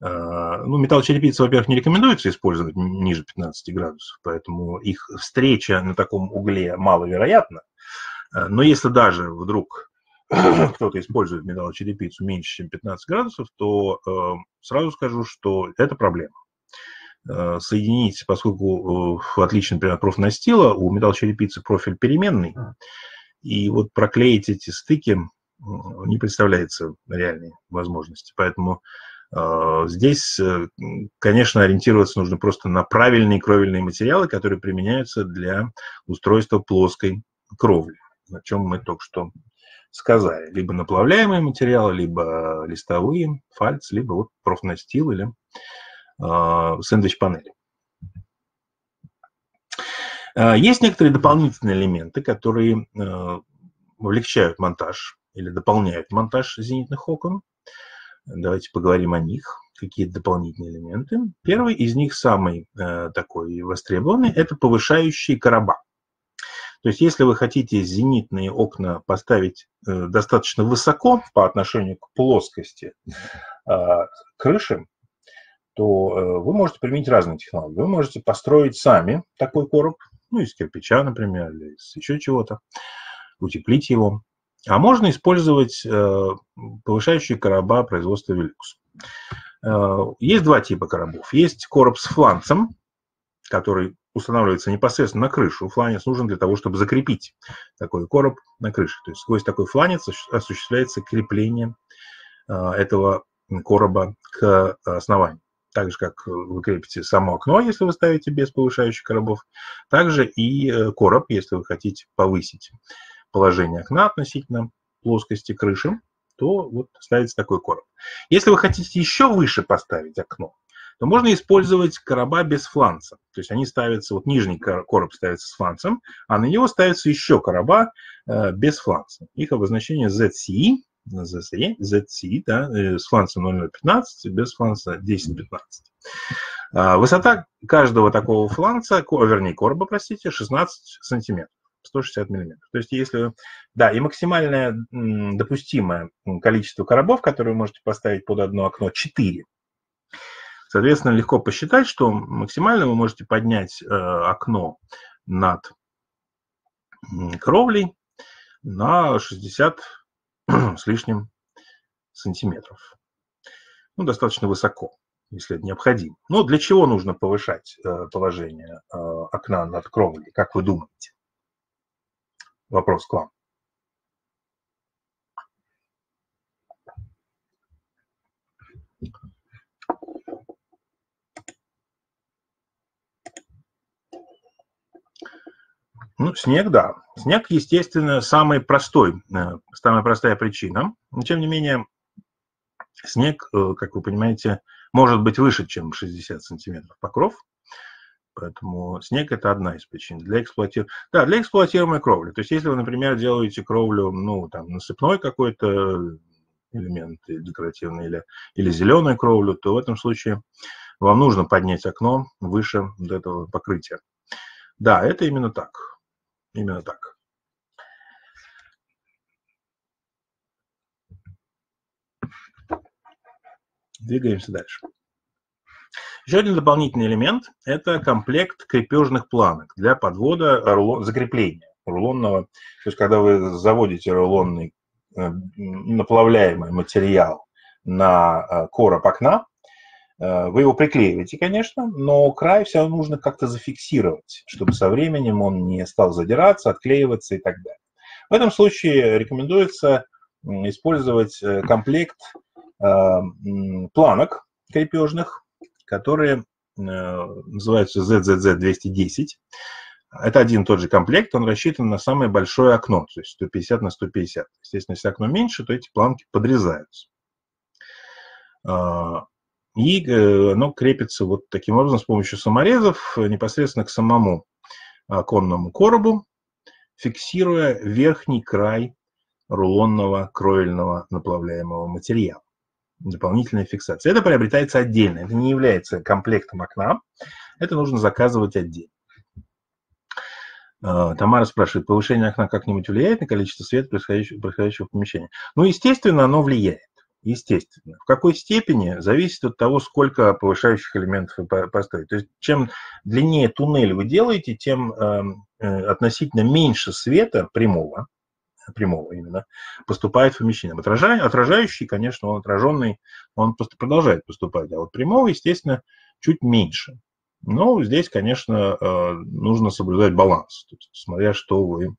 Ну, металлочерепицы, во-первых, не рекомендуется использовать ниже 15 градусов, поэтому их встреча на таком угле маловероятна. Но если даже вдруг кто-то использует металлочерепицу меньше, чем 15 градусов, то сразу скажу, что это проблема. Соединить, поскольку, в отличие, например, от профнастила, у металлочерепицы профиль переменный, и вот проклеить эти стыки не представляется реальной возможности, поэтому... Здесь, конечно, ориентироваться нужно просто на правильные кровельные материалы, которые применяются для устройства плоской кровли, о чем мы только что сказали. Либо наплавляемые материалы, либо листовые, фальц, либо вот профнастил или сэндвич-панели. Есть некоторые дополнительные элементы, которые облегчают монтаж или дополняют монтаж зенитных окон. Давайте поговорим о них, какие-то дополнительные элементы. Первый из них, самый такой востребованный, это повышающий короба. То есть если вы хотите зенитные окна поставить достаточно высоко по отношению к плоскости крыши, то вы можете применить разные технологии. Вы можете построить сами такой короб, ну, из кирпича, например, или из еще чего-то, утеплить его. А можно использовать повышающие короба производства Velux. Есть два типа коробов. Есть короб с фланцем, который устанавливается непосредственно на крышу. Фланец нужен для того, чтобы закрепить такой короб на крыше. То есть сквозь такой фланец осуществляется крепление этого короба к основанию. Так же, как вы крепите само окно, если вы ставите без повышающих коробов. Также и короб, если вы хотите повысить положение окна относительно плоскости крыши, то вот ставится такой короб. Если вы хотите еще выше поставить окно, то можно использовать короба без фланца. То есть они ставятся, вот нижний короб ставится с фланцем, а на него ставятся еще короба без фланца. Их обозначение ZCE, да, с фланцем 0,015, без фланца 10,15. Высота каждого такого фланца, вернее короба, простите, 16 сантиметров. 160 миллиметров. То есть, если... Да, и максимальное допустимое количество коробов, которые вы можете поставить под одно окно, 4. Соответственно, легко посчитать, что максимально вы можете поднять окно над кровлей на 60 с лишним сантиметров. Ну, достаточно высоко, если это необходимо. Но для чего нужно повышать положение окна над кровлей, как вы думаете? Вопрос к вам. Ну, снег, да. Снег, естественно, самая простая причина. Но, тем не менее, снег, как вы понимаете, может быть выше, чем 60 сантиметров покров. Поэтому снег – это одна из причин для эксплуатируемой кровли. То есть, если вы, например, делаете кровлю, ну, там, насыпной какой-то элемент декоративный или зеленую кровлю, то в этом случае вам нужно поднять окно выше вот этого покрытия. Да, это именно так. Именно так. Двигаемся дальше. Еще один дополнительный элемент – это комплект крепежных планок для подвода закрепления рулонного. То есть, когда вы заводите рулонный наплавляемый материал на короб окна, вы его приклеиваете, конечно, но край все равно нужно как-то зафиксировать, чтобы со временем он не стал задираться, отклеиваться и так далее. В этом случае рекомендуется использовать комплект планок крепежных, которые называются ZZZ210. Это один и тот же комплект, он рассчитан на самое большое окно, то есть 150 на 150. Естественно, если окно меньше, то эти планки подрезаются. И оно крепится вот таким образом с помощью саморезов непосредственно к самому оконному коробу, фиксируя верхний край рулонного кровельного наплавляемого материала. Дополнительная фиксация. Это приобретается отдельно, это не является комплектом окна, это нужно заказывать отдельно. Тамара спрашивает, повышение окна как-нибудь влияет на количество света, происходящего в помещении? Ну, естественно, оно влияет. Естественно. В какой степени зависит от того, сколько повышающих элементов вы поставите. То есть, чем длиннее туннель вы делаете, тем относительно меньше света прямого именно, поступает в помещение. Отражающий, конечно, он отраженный, он продолжает поступать, а вот прямого, естественно, чуть меньше. Но здесь, конечно, нужно соблюдать баланс, то есть, смотря что вы,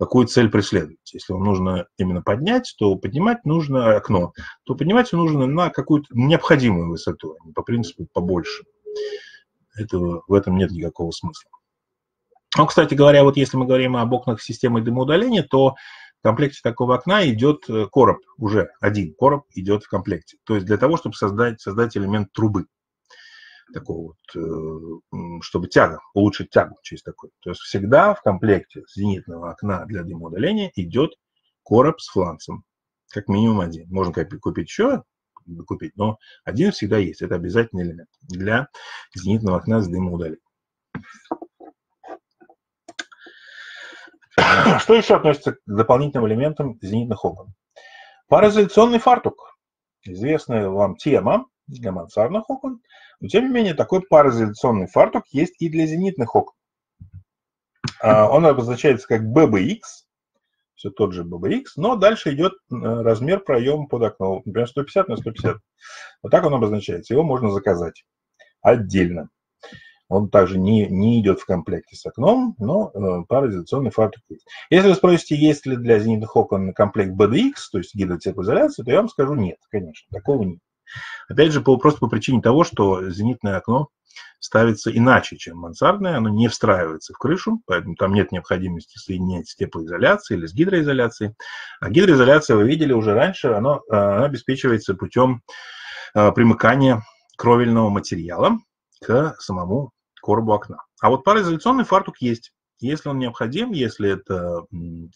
какую цель преследуете. Если вам нужно именно поднять, то поднимать нужно окно, то поднимать нужно на какую-то необходимую высоту, а не по принципу побольше. В этом нет никакого смысла. Ну, кстати говоря, вот если мы говорим об окнах с системой дымоудаления, то в комплекте такого окна идет короб, уже один короб идет в комплекте. То есть для того, чтобы создать элемент трубы, такого вот, чтобы улучшить тягу через такой. То есть всегда в комплекте зенитного окна для дымоудаления идет короб с фланцем, как минимум один. Можно купить еще докупить. Но один всегда есть, это обязательный элемент для зенитного окна с дымоудалением. Что еще относится к дополнительным элементам зенитных окон? Пароизоляционный фартук. Известная вам тема для мансардных окон, но тем не менее такой пароизоляционный фартук есть и для зенитных окон. Он обозначается как BBX, все тот же BBX, но дальше идет размер проема под окно, например, 150 на 150. Вот так он обозначается, его можно заказать отдельно. Он также не идет в комплекте с окном, но пароизоляционный фартук есть. Если вы спросите, есть ли для зенитных окон комплект BDX, то есть гидротеплоизоляция, то я вам скажу нет, конечно, такого нет. Опять же, просто по причине того, что зенитное окно ставится иначе, чем мансардное, оно не встраивается в крышу, поэтому там нет необходимости соединять с теплоизоляцией или с гидроизоляцией. А гидроизоляция, вы видели уже раньше, она обеспечивается путем примыкания кровельного материала к самому коробу окна. А вот пароизоляционный фартук есть. Если он необходим, если это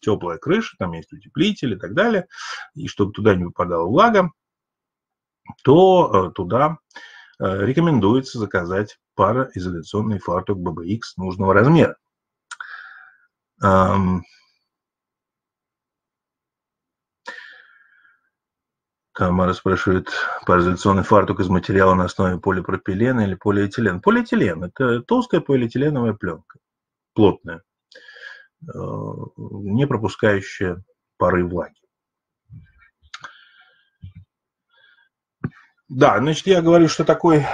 теплая крыша, там есть утеплитель и так далее, и чтобы туда не выпадала влага, то туда рекомендуется заказать пароизоляционный фартук BBX нужного размера. Тамара спрашивает, пароизоляционный фартук из материала на основе полипропилена или полиэтилена. Полиэтилен – это толстая полиэтиленовая пленка, плотная, не пропускающая пары влаги. Да, значит, я говорю, что такой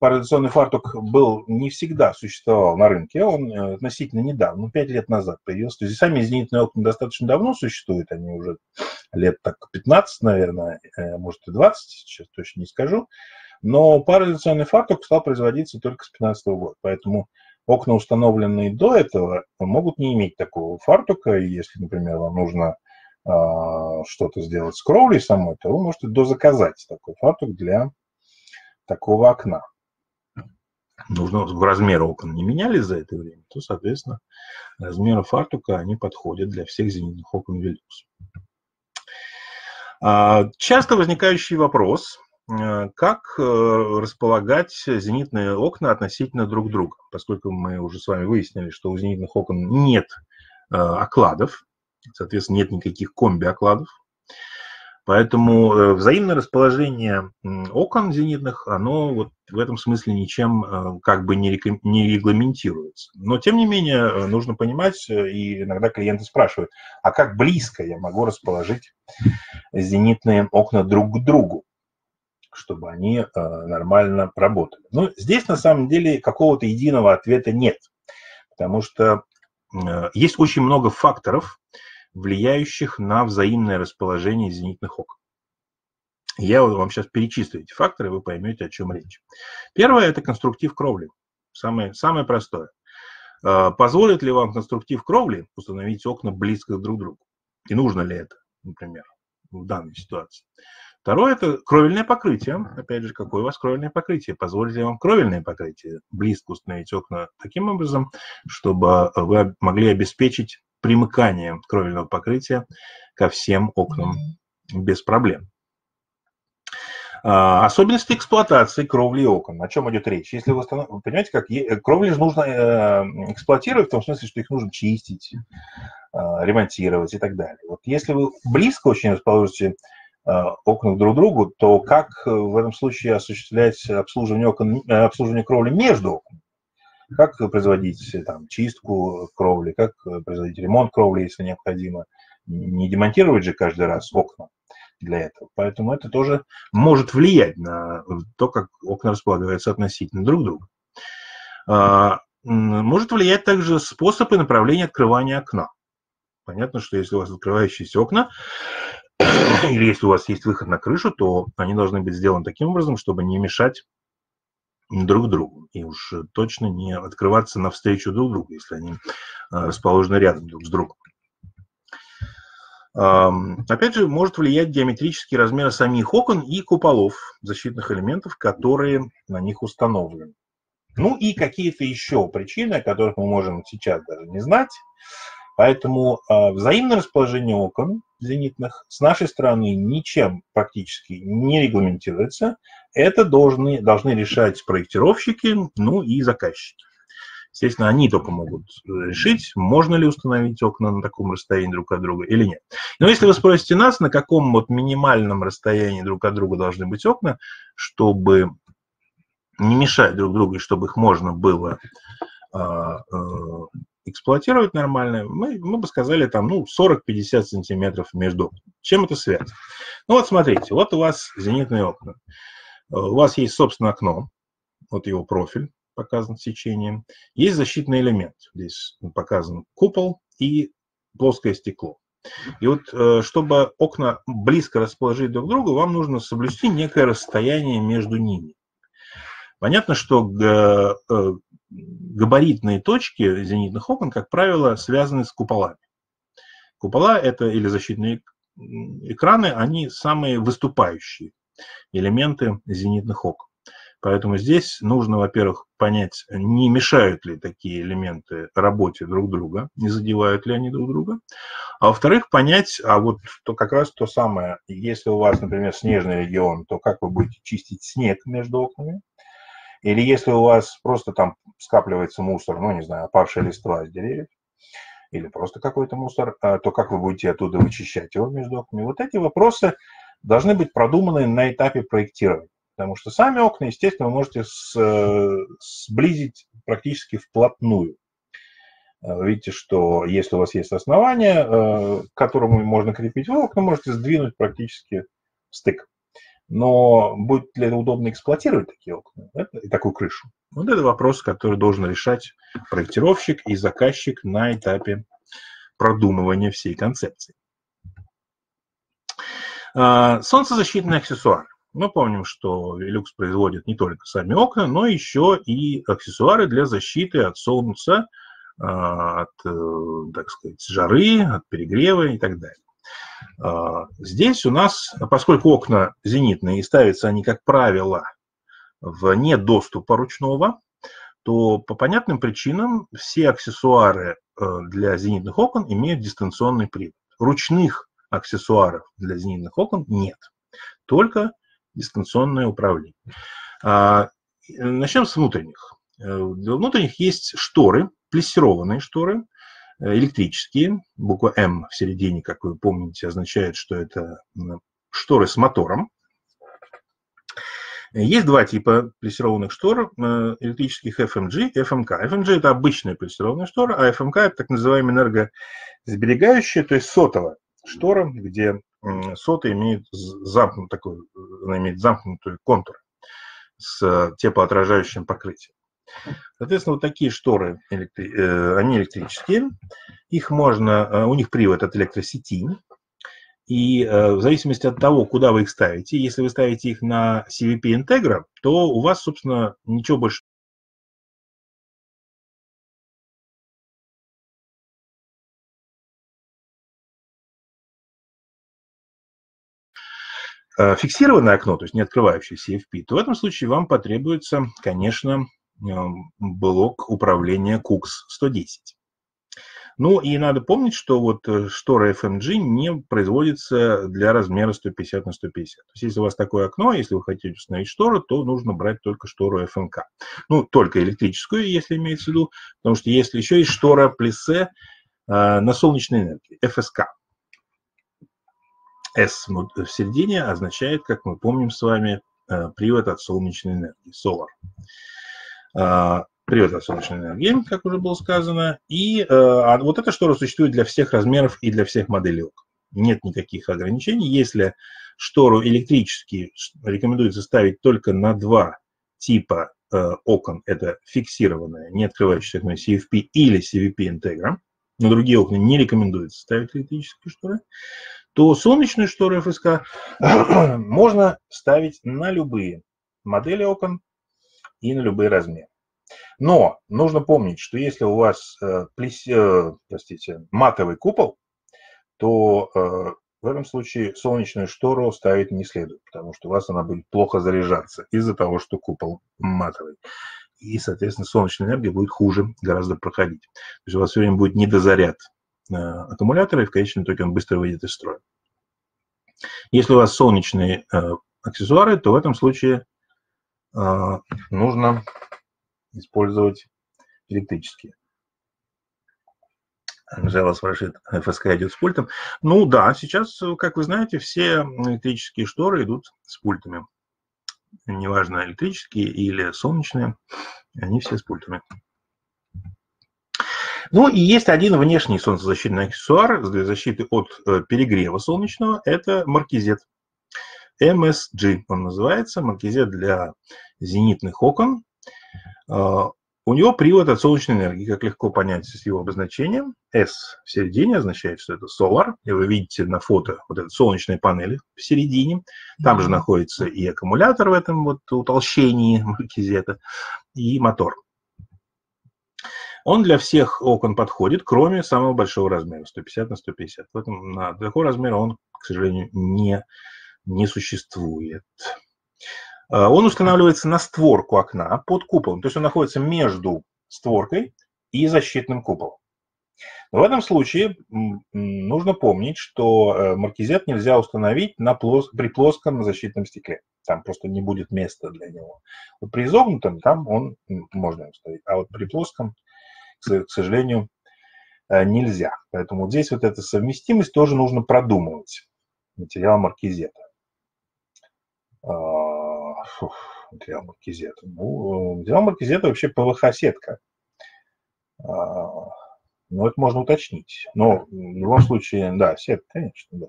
пароизоляционный фартук был не всегда существовал на рынке, он относительно недавно, 5 лет назад появился. То есть сами зенитные окна достаточно давно существуют, они уже лет так 15, наверное, может и 20, сейчас точно не скажу. Но пароизоляционный фартук стал производиться только с 2015 года, поэтому окна, установленные до этого, могут не иметь такого фартука. Если, например, вам нужно что-то сделать с кровлей самой, то вы можете дозаказать такой фартук для такого окна. Нужно в размер окон не меняли за это время, то, соответственно, размеры фартука они подходят для всех зенитных окон Velux. Часто возникающий вопрос, как располагать зенитные окна относительно друг друга, поскольку мы уже с вами выяснили, что у зенитных окон нет окладов, соответственно, нет никаких комби-окладов. Поэтому взаимное расположение окон зенитных, оно вот в этом смысле ничем как бы не регламентируется. Но, тем не менее, нужно понимать, и иногда клиенты спрашивают, а как близко я могу расположить зенитные окна друг к другу, чтобы они нормально работали? Ну, здесь, на самом деле, какого-то единого ответа нет, потому что есть очень много факторов, влияющих на взаимное расположение зенитных окон. Я вам сейчас перечислю эти факторы, вы поймете, о чем речь. Первое – это конструктив кровли, самое простое. Позволит ли вам конструктив кровли установить окна близко друг к другу? И нужно ли это, например, в данной ситуации? Второе – это кровельное покрытие. Опять же, какое у вас кровельное покрытие? Позволит ли вам кровельное покрытие близко установить окна таким образом, чтобы вы могли обеспечить примыкание кровельного покрытия ко всем окнам без проблем. Особенности эксплуатации кровли и окон. О чем идет речь? Если вы понимаете, как кровли же нужно эксплуатировать, в том смысле, что их нужно чистить, ремонтировать и так далее. Вот если вы близко очень расположите окна друг к другу, то как в этом случае осуществлять обслуживание кровли между окнами? Как производить там чистку кровли, как производить ремонт кровли, если необходимо. Не демонтировать же каждый раз окна для этого. Поэтому это тоже может влиять на то, как окна располагаются относительно друг друга. Может влиять также способ и направление открывания окна. Понятно, что если у вас открывающиеся окна, или если у вас есть выход на крышу, то они должны быть сделаны таким образом, чтобы не мешать друг другу, и уж точно не открываться навстречу друг другу, если они расположены рядом друг с другом. Опять же, может влиять геометрические размеры самих окон и куполов защитных элементов, которые на них установлены. Ну и какие-то еще причины, о которых мы можем сейчас даже не знать, Поэтому взаимное расположение окон зенитных с нашей стороны ничем практически не регламентируется. Это должны решать проектировщики, ну и заказчики. Естественно, они только могут решить, можно ли установить окна на таком расстоянии друг от друга или нет. Но если вы спросите нас, на каком вот минимальном расстоянии друг от друга должны быть окна, чтобы не мешать друг другу, и чтобы их можно было эксплуатировать нормально, мы бы сказали, там, ну, 40-50 сантиметров между окнами. Чем это связано? Ну, вот смотрите, вот у вас зенитные окна. У вас есть, собственно, окно, вот его профиль показан сечением. Есть защитный элемент, здесь показан купол и плоское стекло. И вот, чтобы окна близко расположить друг к другу, вам нужно соблюсти некое расстояние между ними. Понятно, что габаритные точки зенитных окон, как правило, связаны с куполами. Купола это или защитные экраны, они самые выступающие элементы зенитных окон. Поэтому здесь нужно, во-первых, понять, не мешают ли такие элементы работе друг друга, не задевают ли они друг друга. А во-вторых, понять, а вот то как раз то самое, если у вас, например, снежный регион, то как вы будете чистить снег между окнами. Или если у вас просто там скапливается мусор, ну, не знаю, опавшая листва с деревьев, или просто какой-то мусор, то как вы будете оттуда вычищать его между окнами? Вот эти вопросы должны быть продуманы на этапе проектирования. Потому что сами окна, естественно, вы можете сблизить практически вплотную. Вы видите, что если у вас есть основание, к которому можно крепить вы окна, можете сдвинуть практически стык. Но будет ли это удобно эксплуатировать такие окна и такую крышу? Вот это вопрос, который должен решать проектировщик и заказчик на этапе продумывания всей концепции. Солнцезащитные аксессуары. Мы помним, что Velux производит не только сами окна, но еще и аксессуары для защиты от солнца, от, так сказать, жары, от перегрева и так далее. Здесь у нас, поскольку окна зенитные и ставятся они, как правило, вне доступа ручного, то по понятным причинам все аксессуары для зенитных окон имеют дистанционный привод. Ручных аксессуаров для зенитных окон нет, только дистанционное управление. Начнем с внутренних. Для внутренних есть шторы, плессированные шторы, электрические, буква М в середине, как вы помните, означает, что это шторы с мотором. Есть два типа плессированных штор, электрических FMG и FMK. FMG – это обычная плессированная штора, а FMK – это так называемая энергосберегающая, то есть сотовая штора, где сота имеет замкнутый контур с теплоотражающим покрытием. Соответственно, вот такие шторы, они электрические, у них привод от электросети, и в зависимости от того, куда вы их ставите, если вы ставите их на CVP Integra, то у вас, собственно, ничего больше. Фиксированное окно, то есть не открывающее CFP, то в этом случае вам потребуется, конечно, блок управления KUX-110. Ну и надо помнить, что вот штора FMG не производится для размера 150 на 150. То есть если у вас такое окно, если вы хотите установить штору, то нужно брать только штору FMK. Ну, только электрическую, если имеется в виду, потому что если еще есть штора плессе на солнечной энергии, FSK. S в середине означает, как мы помним с вами, привод от солнечной энергии, solar. Привод от солнечной энергии, как уже было сказано. И вот эта штора существует для всех размеров и для всех моделей окон. Нет никаких ограничений. Если штору электрически рекомендуется ставить только на два типа окон, это фиксированное, не открывающее окно CFP или CVP Integra, на другие окна не рекомендуется ставить электрические шторы, то солнечные шторы ФСК можно ставить на любые модели окон и на любые размеры. Но нужно помнить, что если у вас матовый купол, то в этом случае солнечную штору ставить не следует, потому что у вас она будет плохо заряжаться из-за того, что купол матовый. И, соответственно, солнечная энергия будет хуже гораздо проходить. То есть у вас все время будет недозаряд аккумулятора, и в конечном итоге он быстро выйдет из строя. Если у вас солнечные аксессуары, то в этом случае нужно использовать электрические. Анжела спрашивает, ФСК идет с пультом. Ну да, сейчас, как вы знаете, все электрические шторы идут с пультами. Неважно, электрические или солнечные, они все с пультами. Ну и есть один внешний солнцезащитный аксессуар для защиты от перегрева солнечного. Это маркизет. MSG он называется. Маркизет для зенитных окон. У него привод от солнечной энергии, как легко понять с его обозначением. S в середине означает, что это solar. И вы видите на фото вот этот солнечной панели в середине. Там же находится и аккумулятор в этом вот утолщении маркизета, и мотор. Он для всех окон подходит, кроме самого большого размера, 150 на 150. Поэтому на такой размер он, к сожалению, не существует. Он устанавливается на створку окна под куполом. То есть он находится между створкой и защитным куполом. Но в этом случае нужно помнить, что маркизет нельзя установить на при плоском защитном стекле. Там просто не будет места для него. Вот при изогнутом там он можно установить, а вот при плоском, к сожалению, нельзя. Поэтому вот здесь вот эта совместимость тоже нужно продумывать. Материал маркизета. Материал маркизета. Ну, материал маркизета вообще ПВХ-сетка. Но это можно уточнить. Но в любом случае, да, сетка, конечно, да.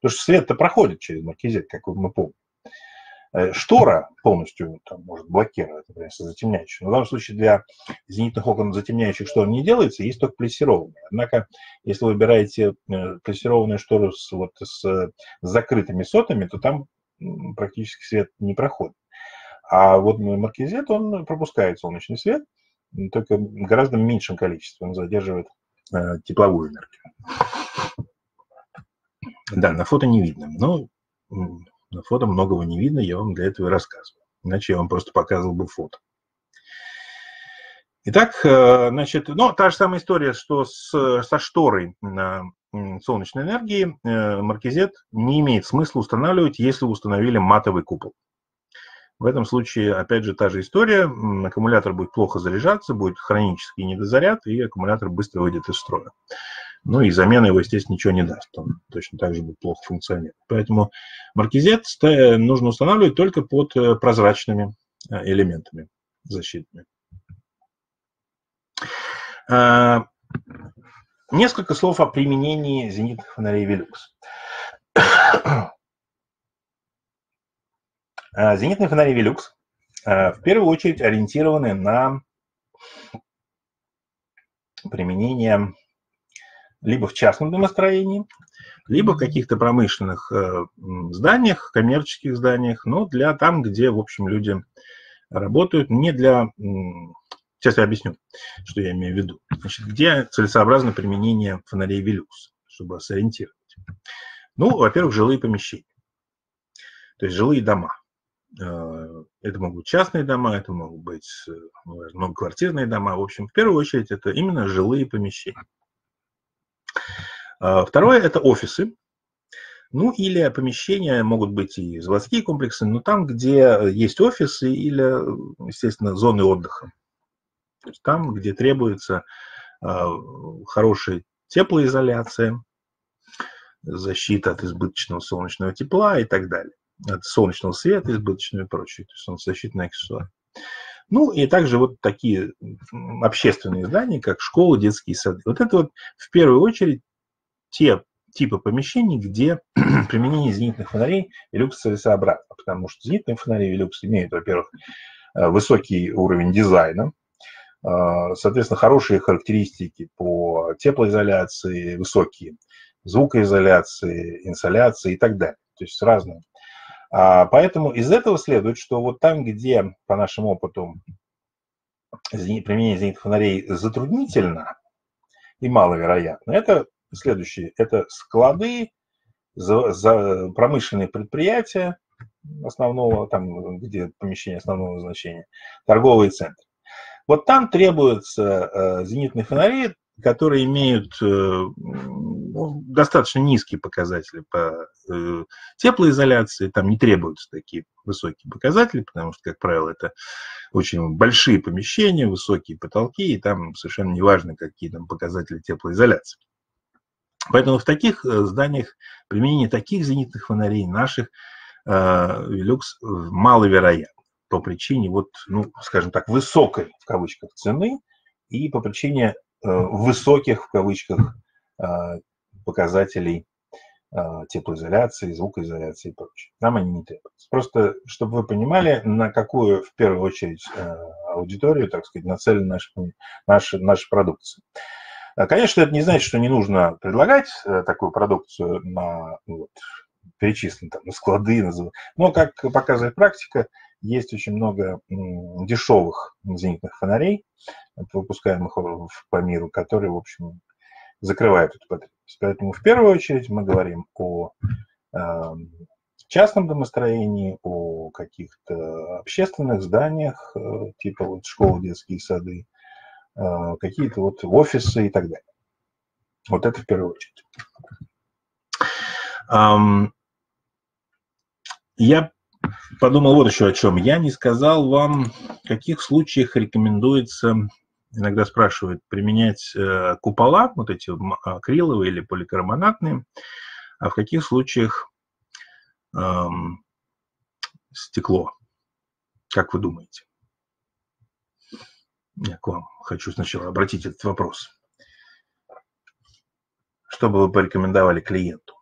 Потому что свет-то проходит через маркизет, как мы помним. Штора полностью там, может блокировать, например, затемняющую. Но в данном случае для зенитных окон затемняющих штор не делается, есть только плессированные. Однако, если вы выбираете плессированную штору с закрытыми сотами, то там практически свет не проходит. А вот маркизет, он пропускает солнечный свет, только гораздо меньшим количеством, он задерживает тепловую энергию. Да, на фото не видно, но... На фото многого не видно, я вам для этого и рассказываю. Иначе я вам просто показывал бы фото. Итак, значит, ну, та же самая история, что со шторой на солнечной энергии. Маркизет не имеет смысла устанавливать, если вы установили матовый купол. В этом случае, опять же, та же история. Аккумулятор будет плохо заряжаться, будет хронический недозаряд, и аккумулятор быстро выйдет из строя. Ну и замена его, естественно, ничего не даст. Он точно так же будет плохо функционировать. Поэтому маркизет нужно устанавливать только под прозрачными элементами защитными. Несколько слов о применении зенитных фонарей Velux. Зенитные фонари Velux в первую очередь ориентированы на применение либо в частном домостроении, либо в каких-то промышленных зданиях, коммерческих зданиях, но для там, где, в общем, люди работают, не для... Сейчас я объясню, что я имею в виду. Значит, где целесообразно применение фонарей Velux, чтобы сориентировать. Ну, во-первых, жилые помещения, то есть жилые дома. Это могут быть частные дома, это могут быть многоквартирные дома. В общем, в первую очередь, это именно жилые помещения. Второе – это офисы. Ну, или помещения, могут быть и заводские комплексы, но там, где есть офисы или, естественно, зоны отдыха. То есть там, где требуется хорошая теплоизоляция, защита от избыточного солнечного тепла и так далее. От солнечного света избыточного и прочее. То есть солнцезащитные аксессуары. Ну, и также вот такие общественные здания, как школы, детские сады. Вот это вот в первую очередь те типы помещений, где применение зенитных фонарей Velux целесообразно. Потому что зенитные фонари Velux имеют, во-первых, высокий уровень дизайна, соответственно, хорошие характеристики по теплоизоляции, высокие звукоизоляции, инсоляции и так далее. То есть разные. Поэтому из этого следует, что вот там, где, по нашему опыту, применение зенитных фонарей затруднительно и маловероятно, это следующее. Это склады, промышленные предприятия основного, там, где помещение основного значения, торговые центры. Вот там требуются зенитные фонари которые имеют достаточно низкие показатели по теплоизоляции, там не требуются такие высокие показатели, потому что, как правило, это очень большие помещения, высокие потолки, и там совершенно не важно, какие там показатели теплоизоляции. Поэтому в таких зданиях применение таких зенитных фонарей наших Velux маловероятно по причине, вот, ну, скажем так, высокой, в кавычках, цены и по причине высоких, в кавычках, показателей теплоизоляции, звукоизоляции и прочее. Нам они не требуются. Просто, чтобы вы понимали, на какую, в первую очередь, аудиторию, так сказать, нацелены наши продукции. Конечно, это не значит, что не нужно предлагать такую продукцию на, вот, перечисленные там, на склады, называют. Но, как показывает практика, есть очень много дешевых зенитных фонарей, выпускаемых по миру, которые, в общем, закрывают эту потребность. Поэтому в первую очередь мы говорим о частном домостроении, о каких-то общественных зданиях, типа вот школы, детские сады, какие-то вот офисы и так далее. Вот это в первую очередь. Я подумал вот еще о чем. Я не сказал вам, в каких случаях рекомендуется, иногда спрашивают, применять купола, вот эти акриловые или поликарбонатные, а в каких случаях стекло. Как вы думаете? Я к вам хочу сначала обратить этот вопрос. Что бы вы порекомендовали клиенту?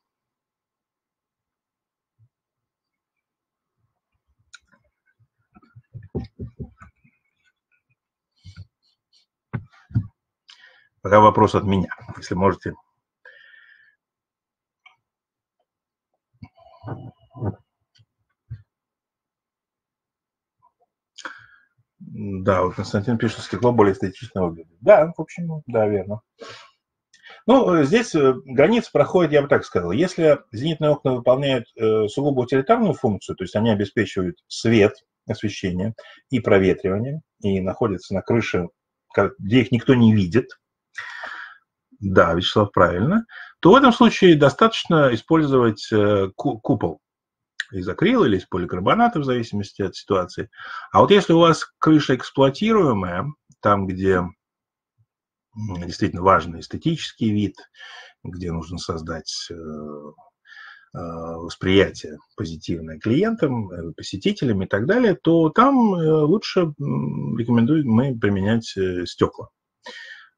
Пока вопрос от меня, если можете. Да, вот Константин пишет, что стекло более эстетично выглядит. Да, в общем, да, верно. Ну, здесь граница проходит, я бы так сказал. Если зенитные окна выполняют сугубо утилитарную функцию, то есть они обеспечивают свет, освещение и проветривание, и находятся на крыше, где их никто не видит, да, Вячеслав, правильно, то в этом случае достаточно использовать купол из акрила или из поликарбоната, в зависимости от ситуации. А вот если у вас крыша эксплуатируемая, там, где действительно важен эстетический вид, где нужно создать восприятие позитивное клиентам, посетителям и так далее, то там лучше рекомендуем мы применять стекла.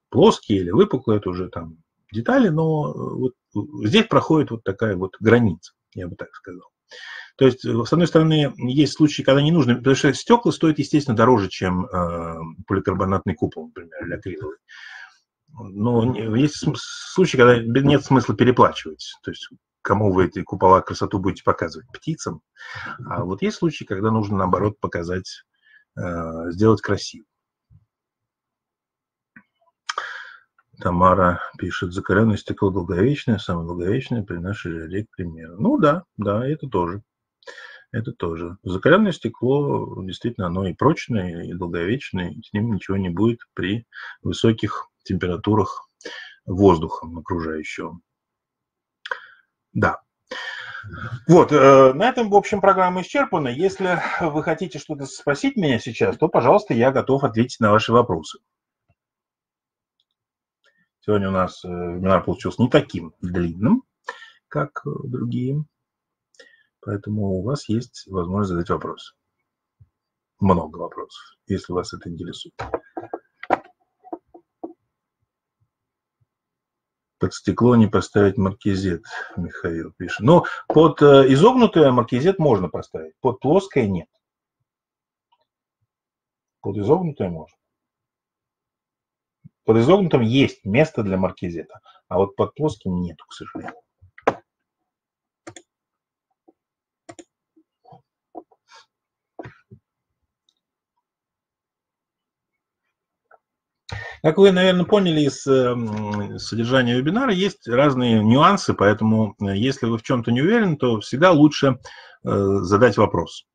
Плоские или выпуклые, это уже там детали, но вот здесь проходит вот такая вот граница, я бы так сказал. То есть, с одной стороны, есть случаи, когда не нужно, потому что стекла стоят, естественно, дороже, чем поликарбонатный купол, например, или акриловый. Но есть случаи, когда нет смысла переплачивать. То есть, кому вы эти купола красоту будете показывать? Птицам. А вот есть случаи, когда нужно, наоборот, показать, сделать красиво. Тамара пишет, закаленное стекло долговечное, самое долговечное при нашей жаре, к примеру. Ну да, да, это тоже. Это тоже. Закаленное стекло, действительно, оно и прочное, и долговечное, и с ним ничего не будет при высоких температурах воздуха окружающего. Да. Вот, на этом, в общем, программа исчерпана. Если вы хотите что-то спросить меня сейчас, то, пожалуйста, я готов ответить на ваши вопросы. Сегодня у нас вебинар получился не таким длинным, как другие. Поэтому у вас есть возможность задать вопросы. Много вопросов, если вас это интересует. Под стекло не поставить маркизет, Михаил пишет. Но под изогнутое маркизет можно поставить, под плоское нет. Под изогнутое можно. Под изогнутым есть место для маркизета, а вот под плоским нету, к сожалению. Как вы, наверное, поняли из содержания вебинара, есть разные нюансы, поэтому если вы в чем-то не уверены, то всегда лучше задать вопрос.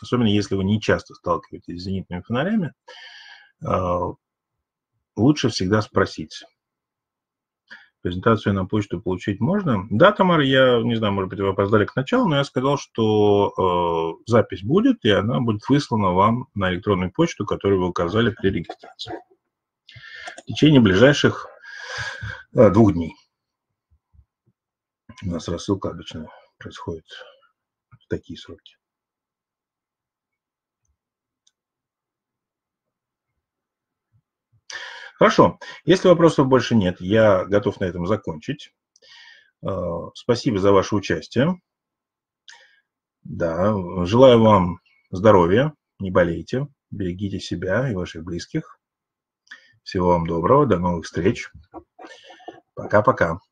Особенно если вы не часто сталкиваетесь с зенитными фонарями. Лучше всегда спросить. Презентацию на почту получить можно? Да, Тамара, я не знаю, может быть, вы опоздали к началу, но я сказал, что запись будет, и она будет выслана вам на электронную почту, которую вы указали при регистрации в течение ближайших 2 дней. У нас рассылка обычно происходит в такие сроки. Хорошо. Если вопросов больше нет, я готов на этом закончить. Спасибо за ваше участие. Да, желаю вам здоровья, не болейте, берегите себя и ваших близких. Всего вам доброго, до новых встреч. Пока-пока.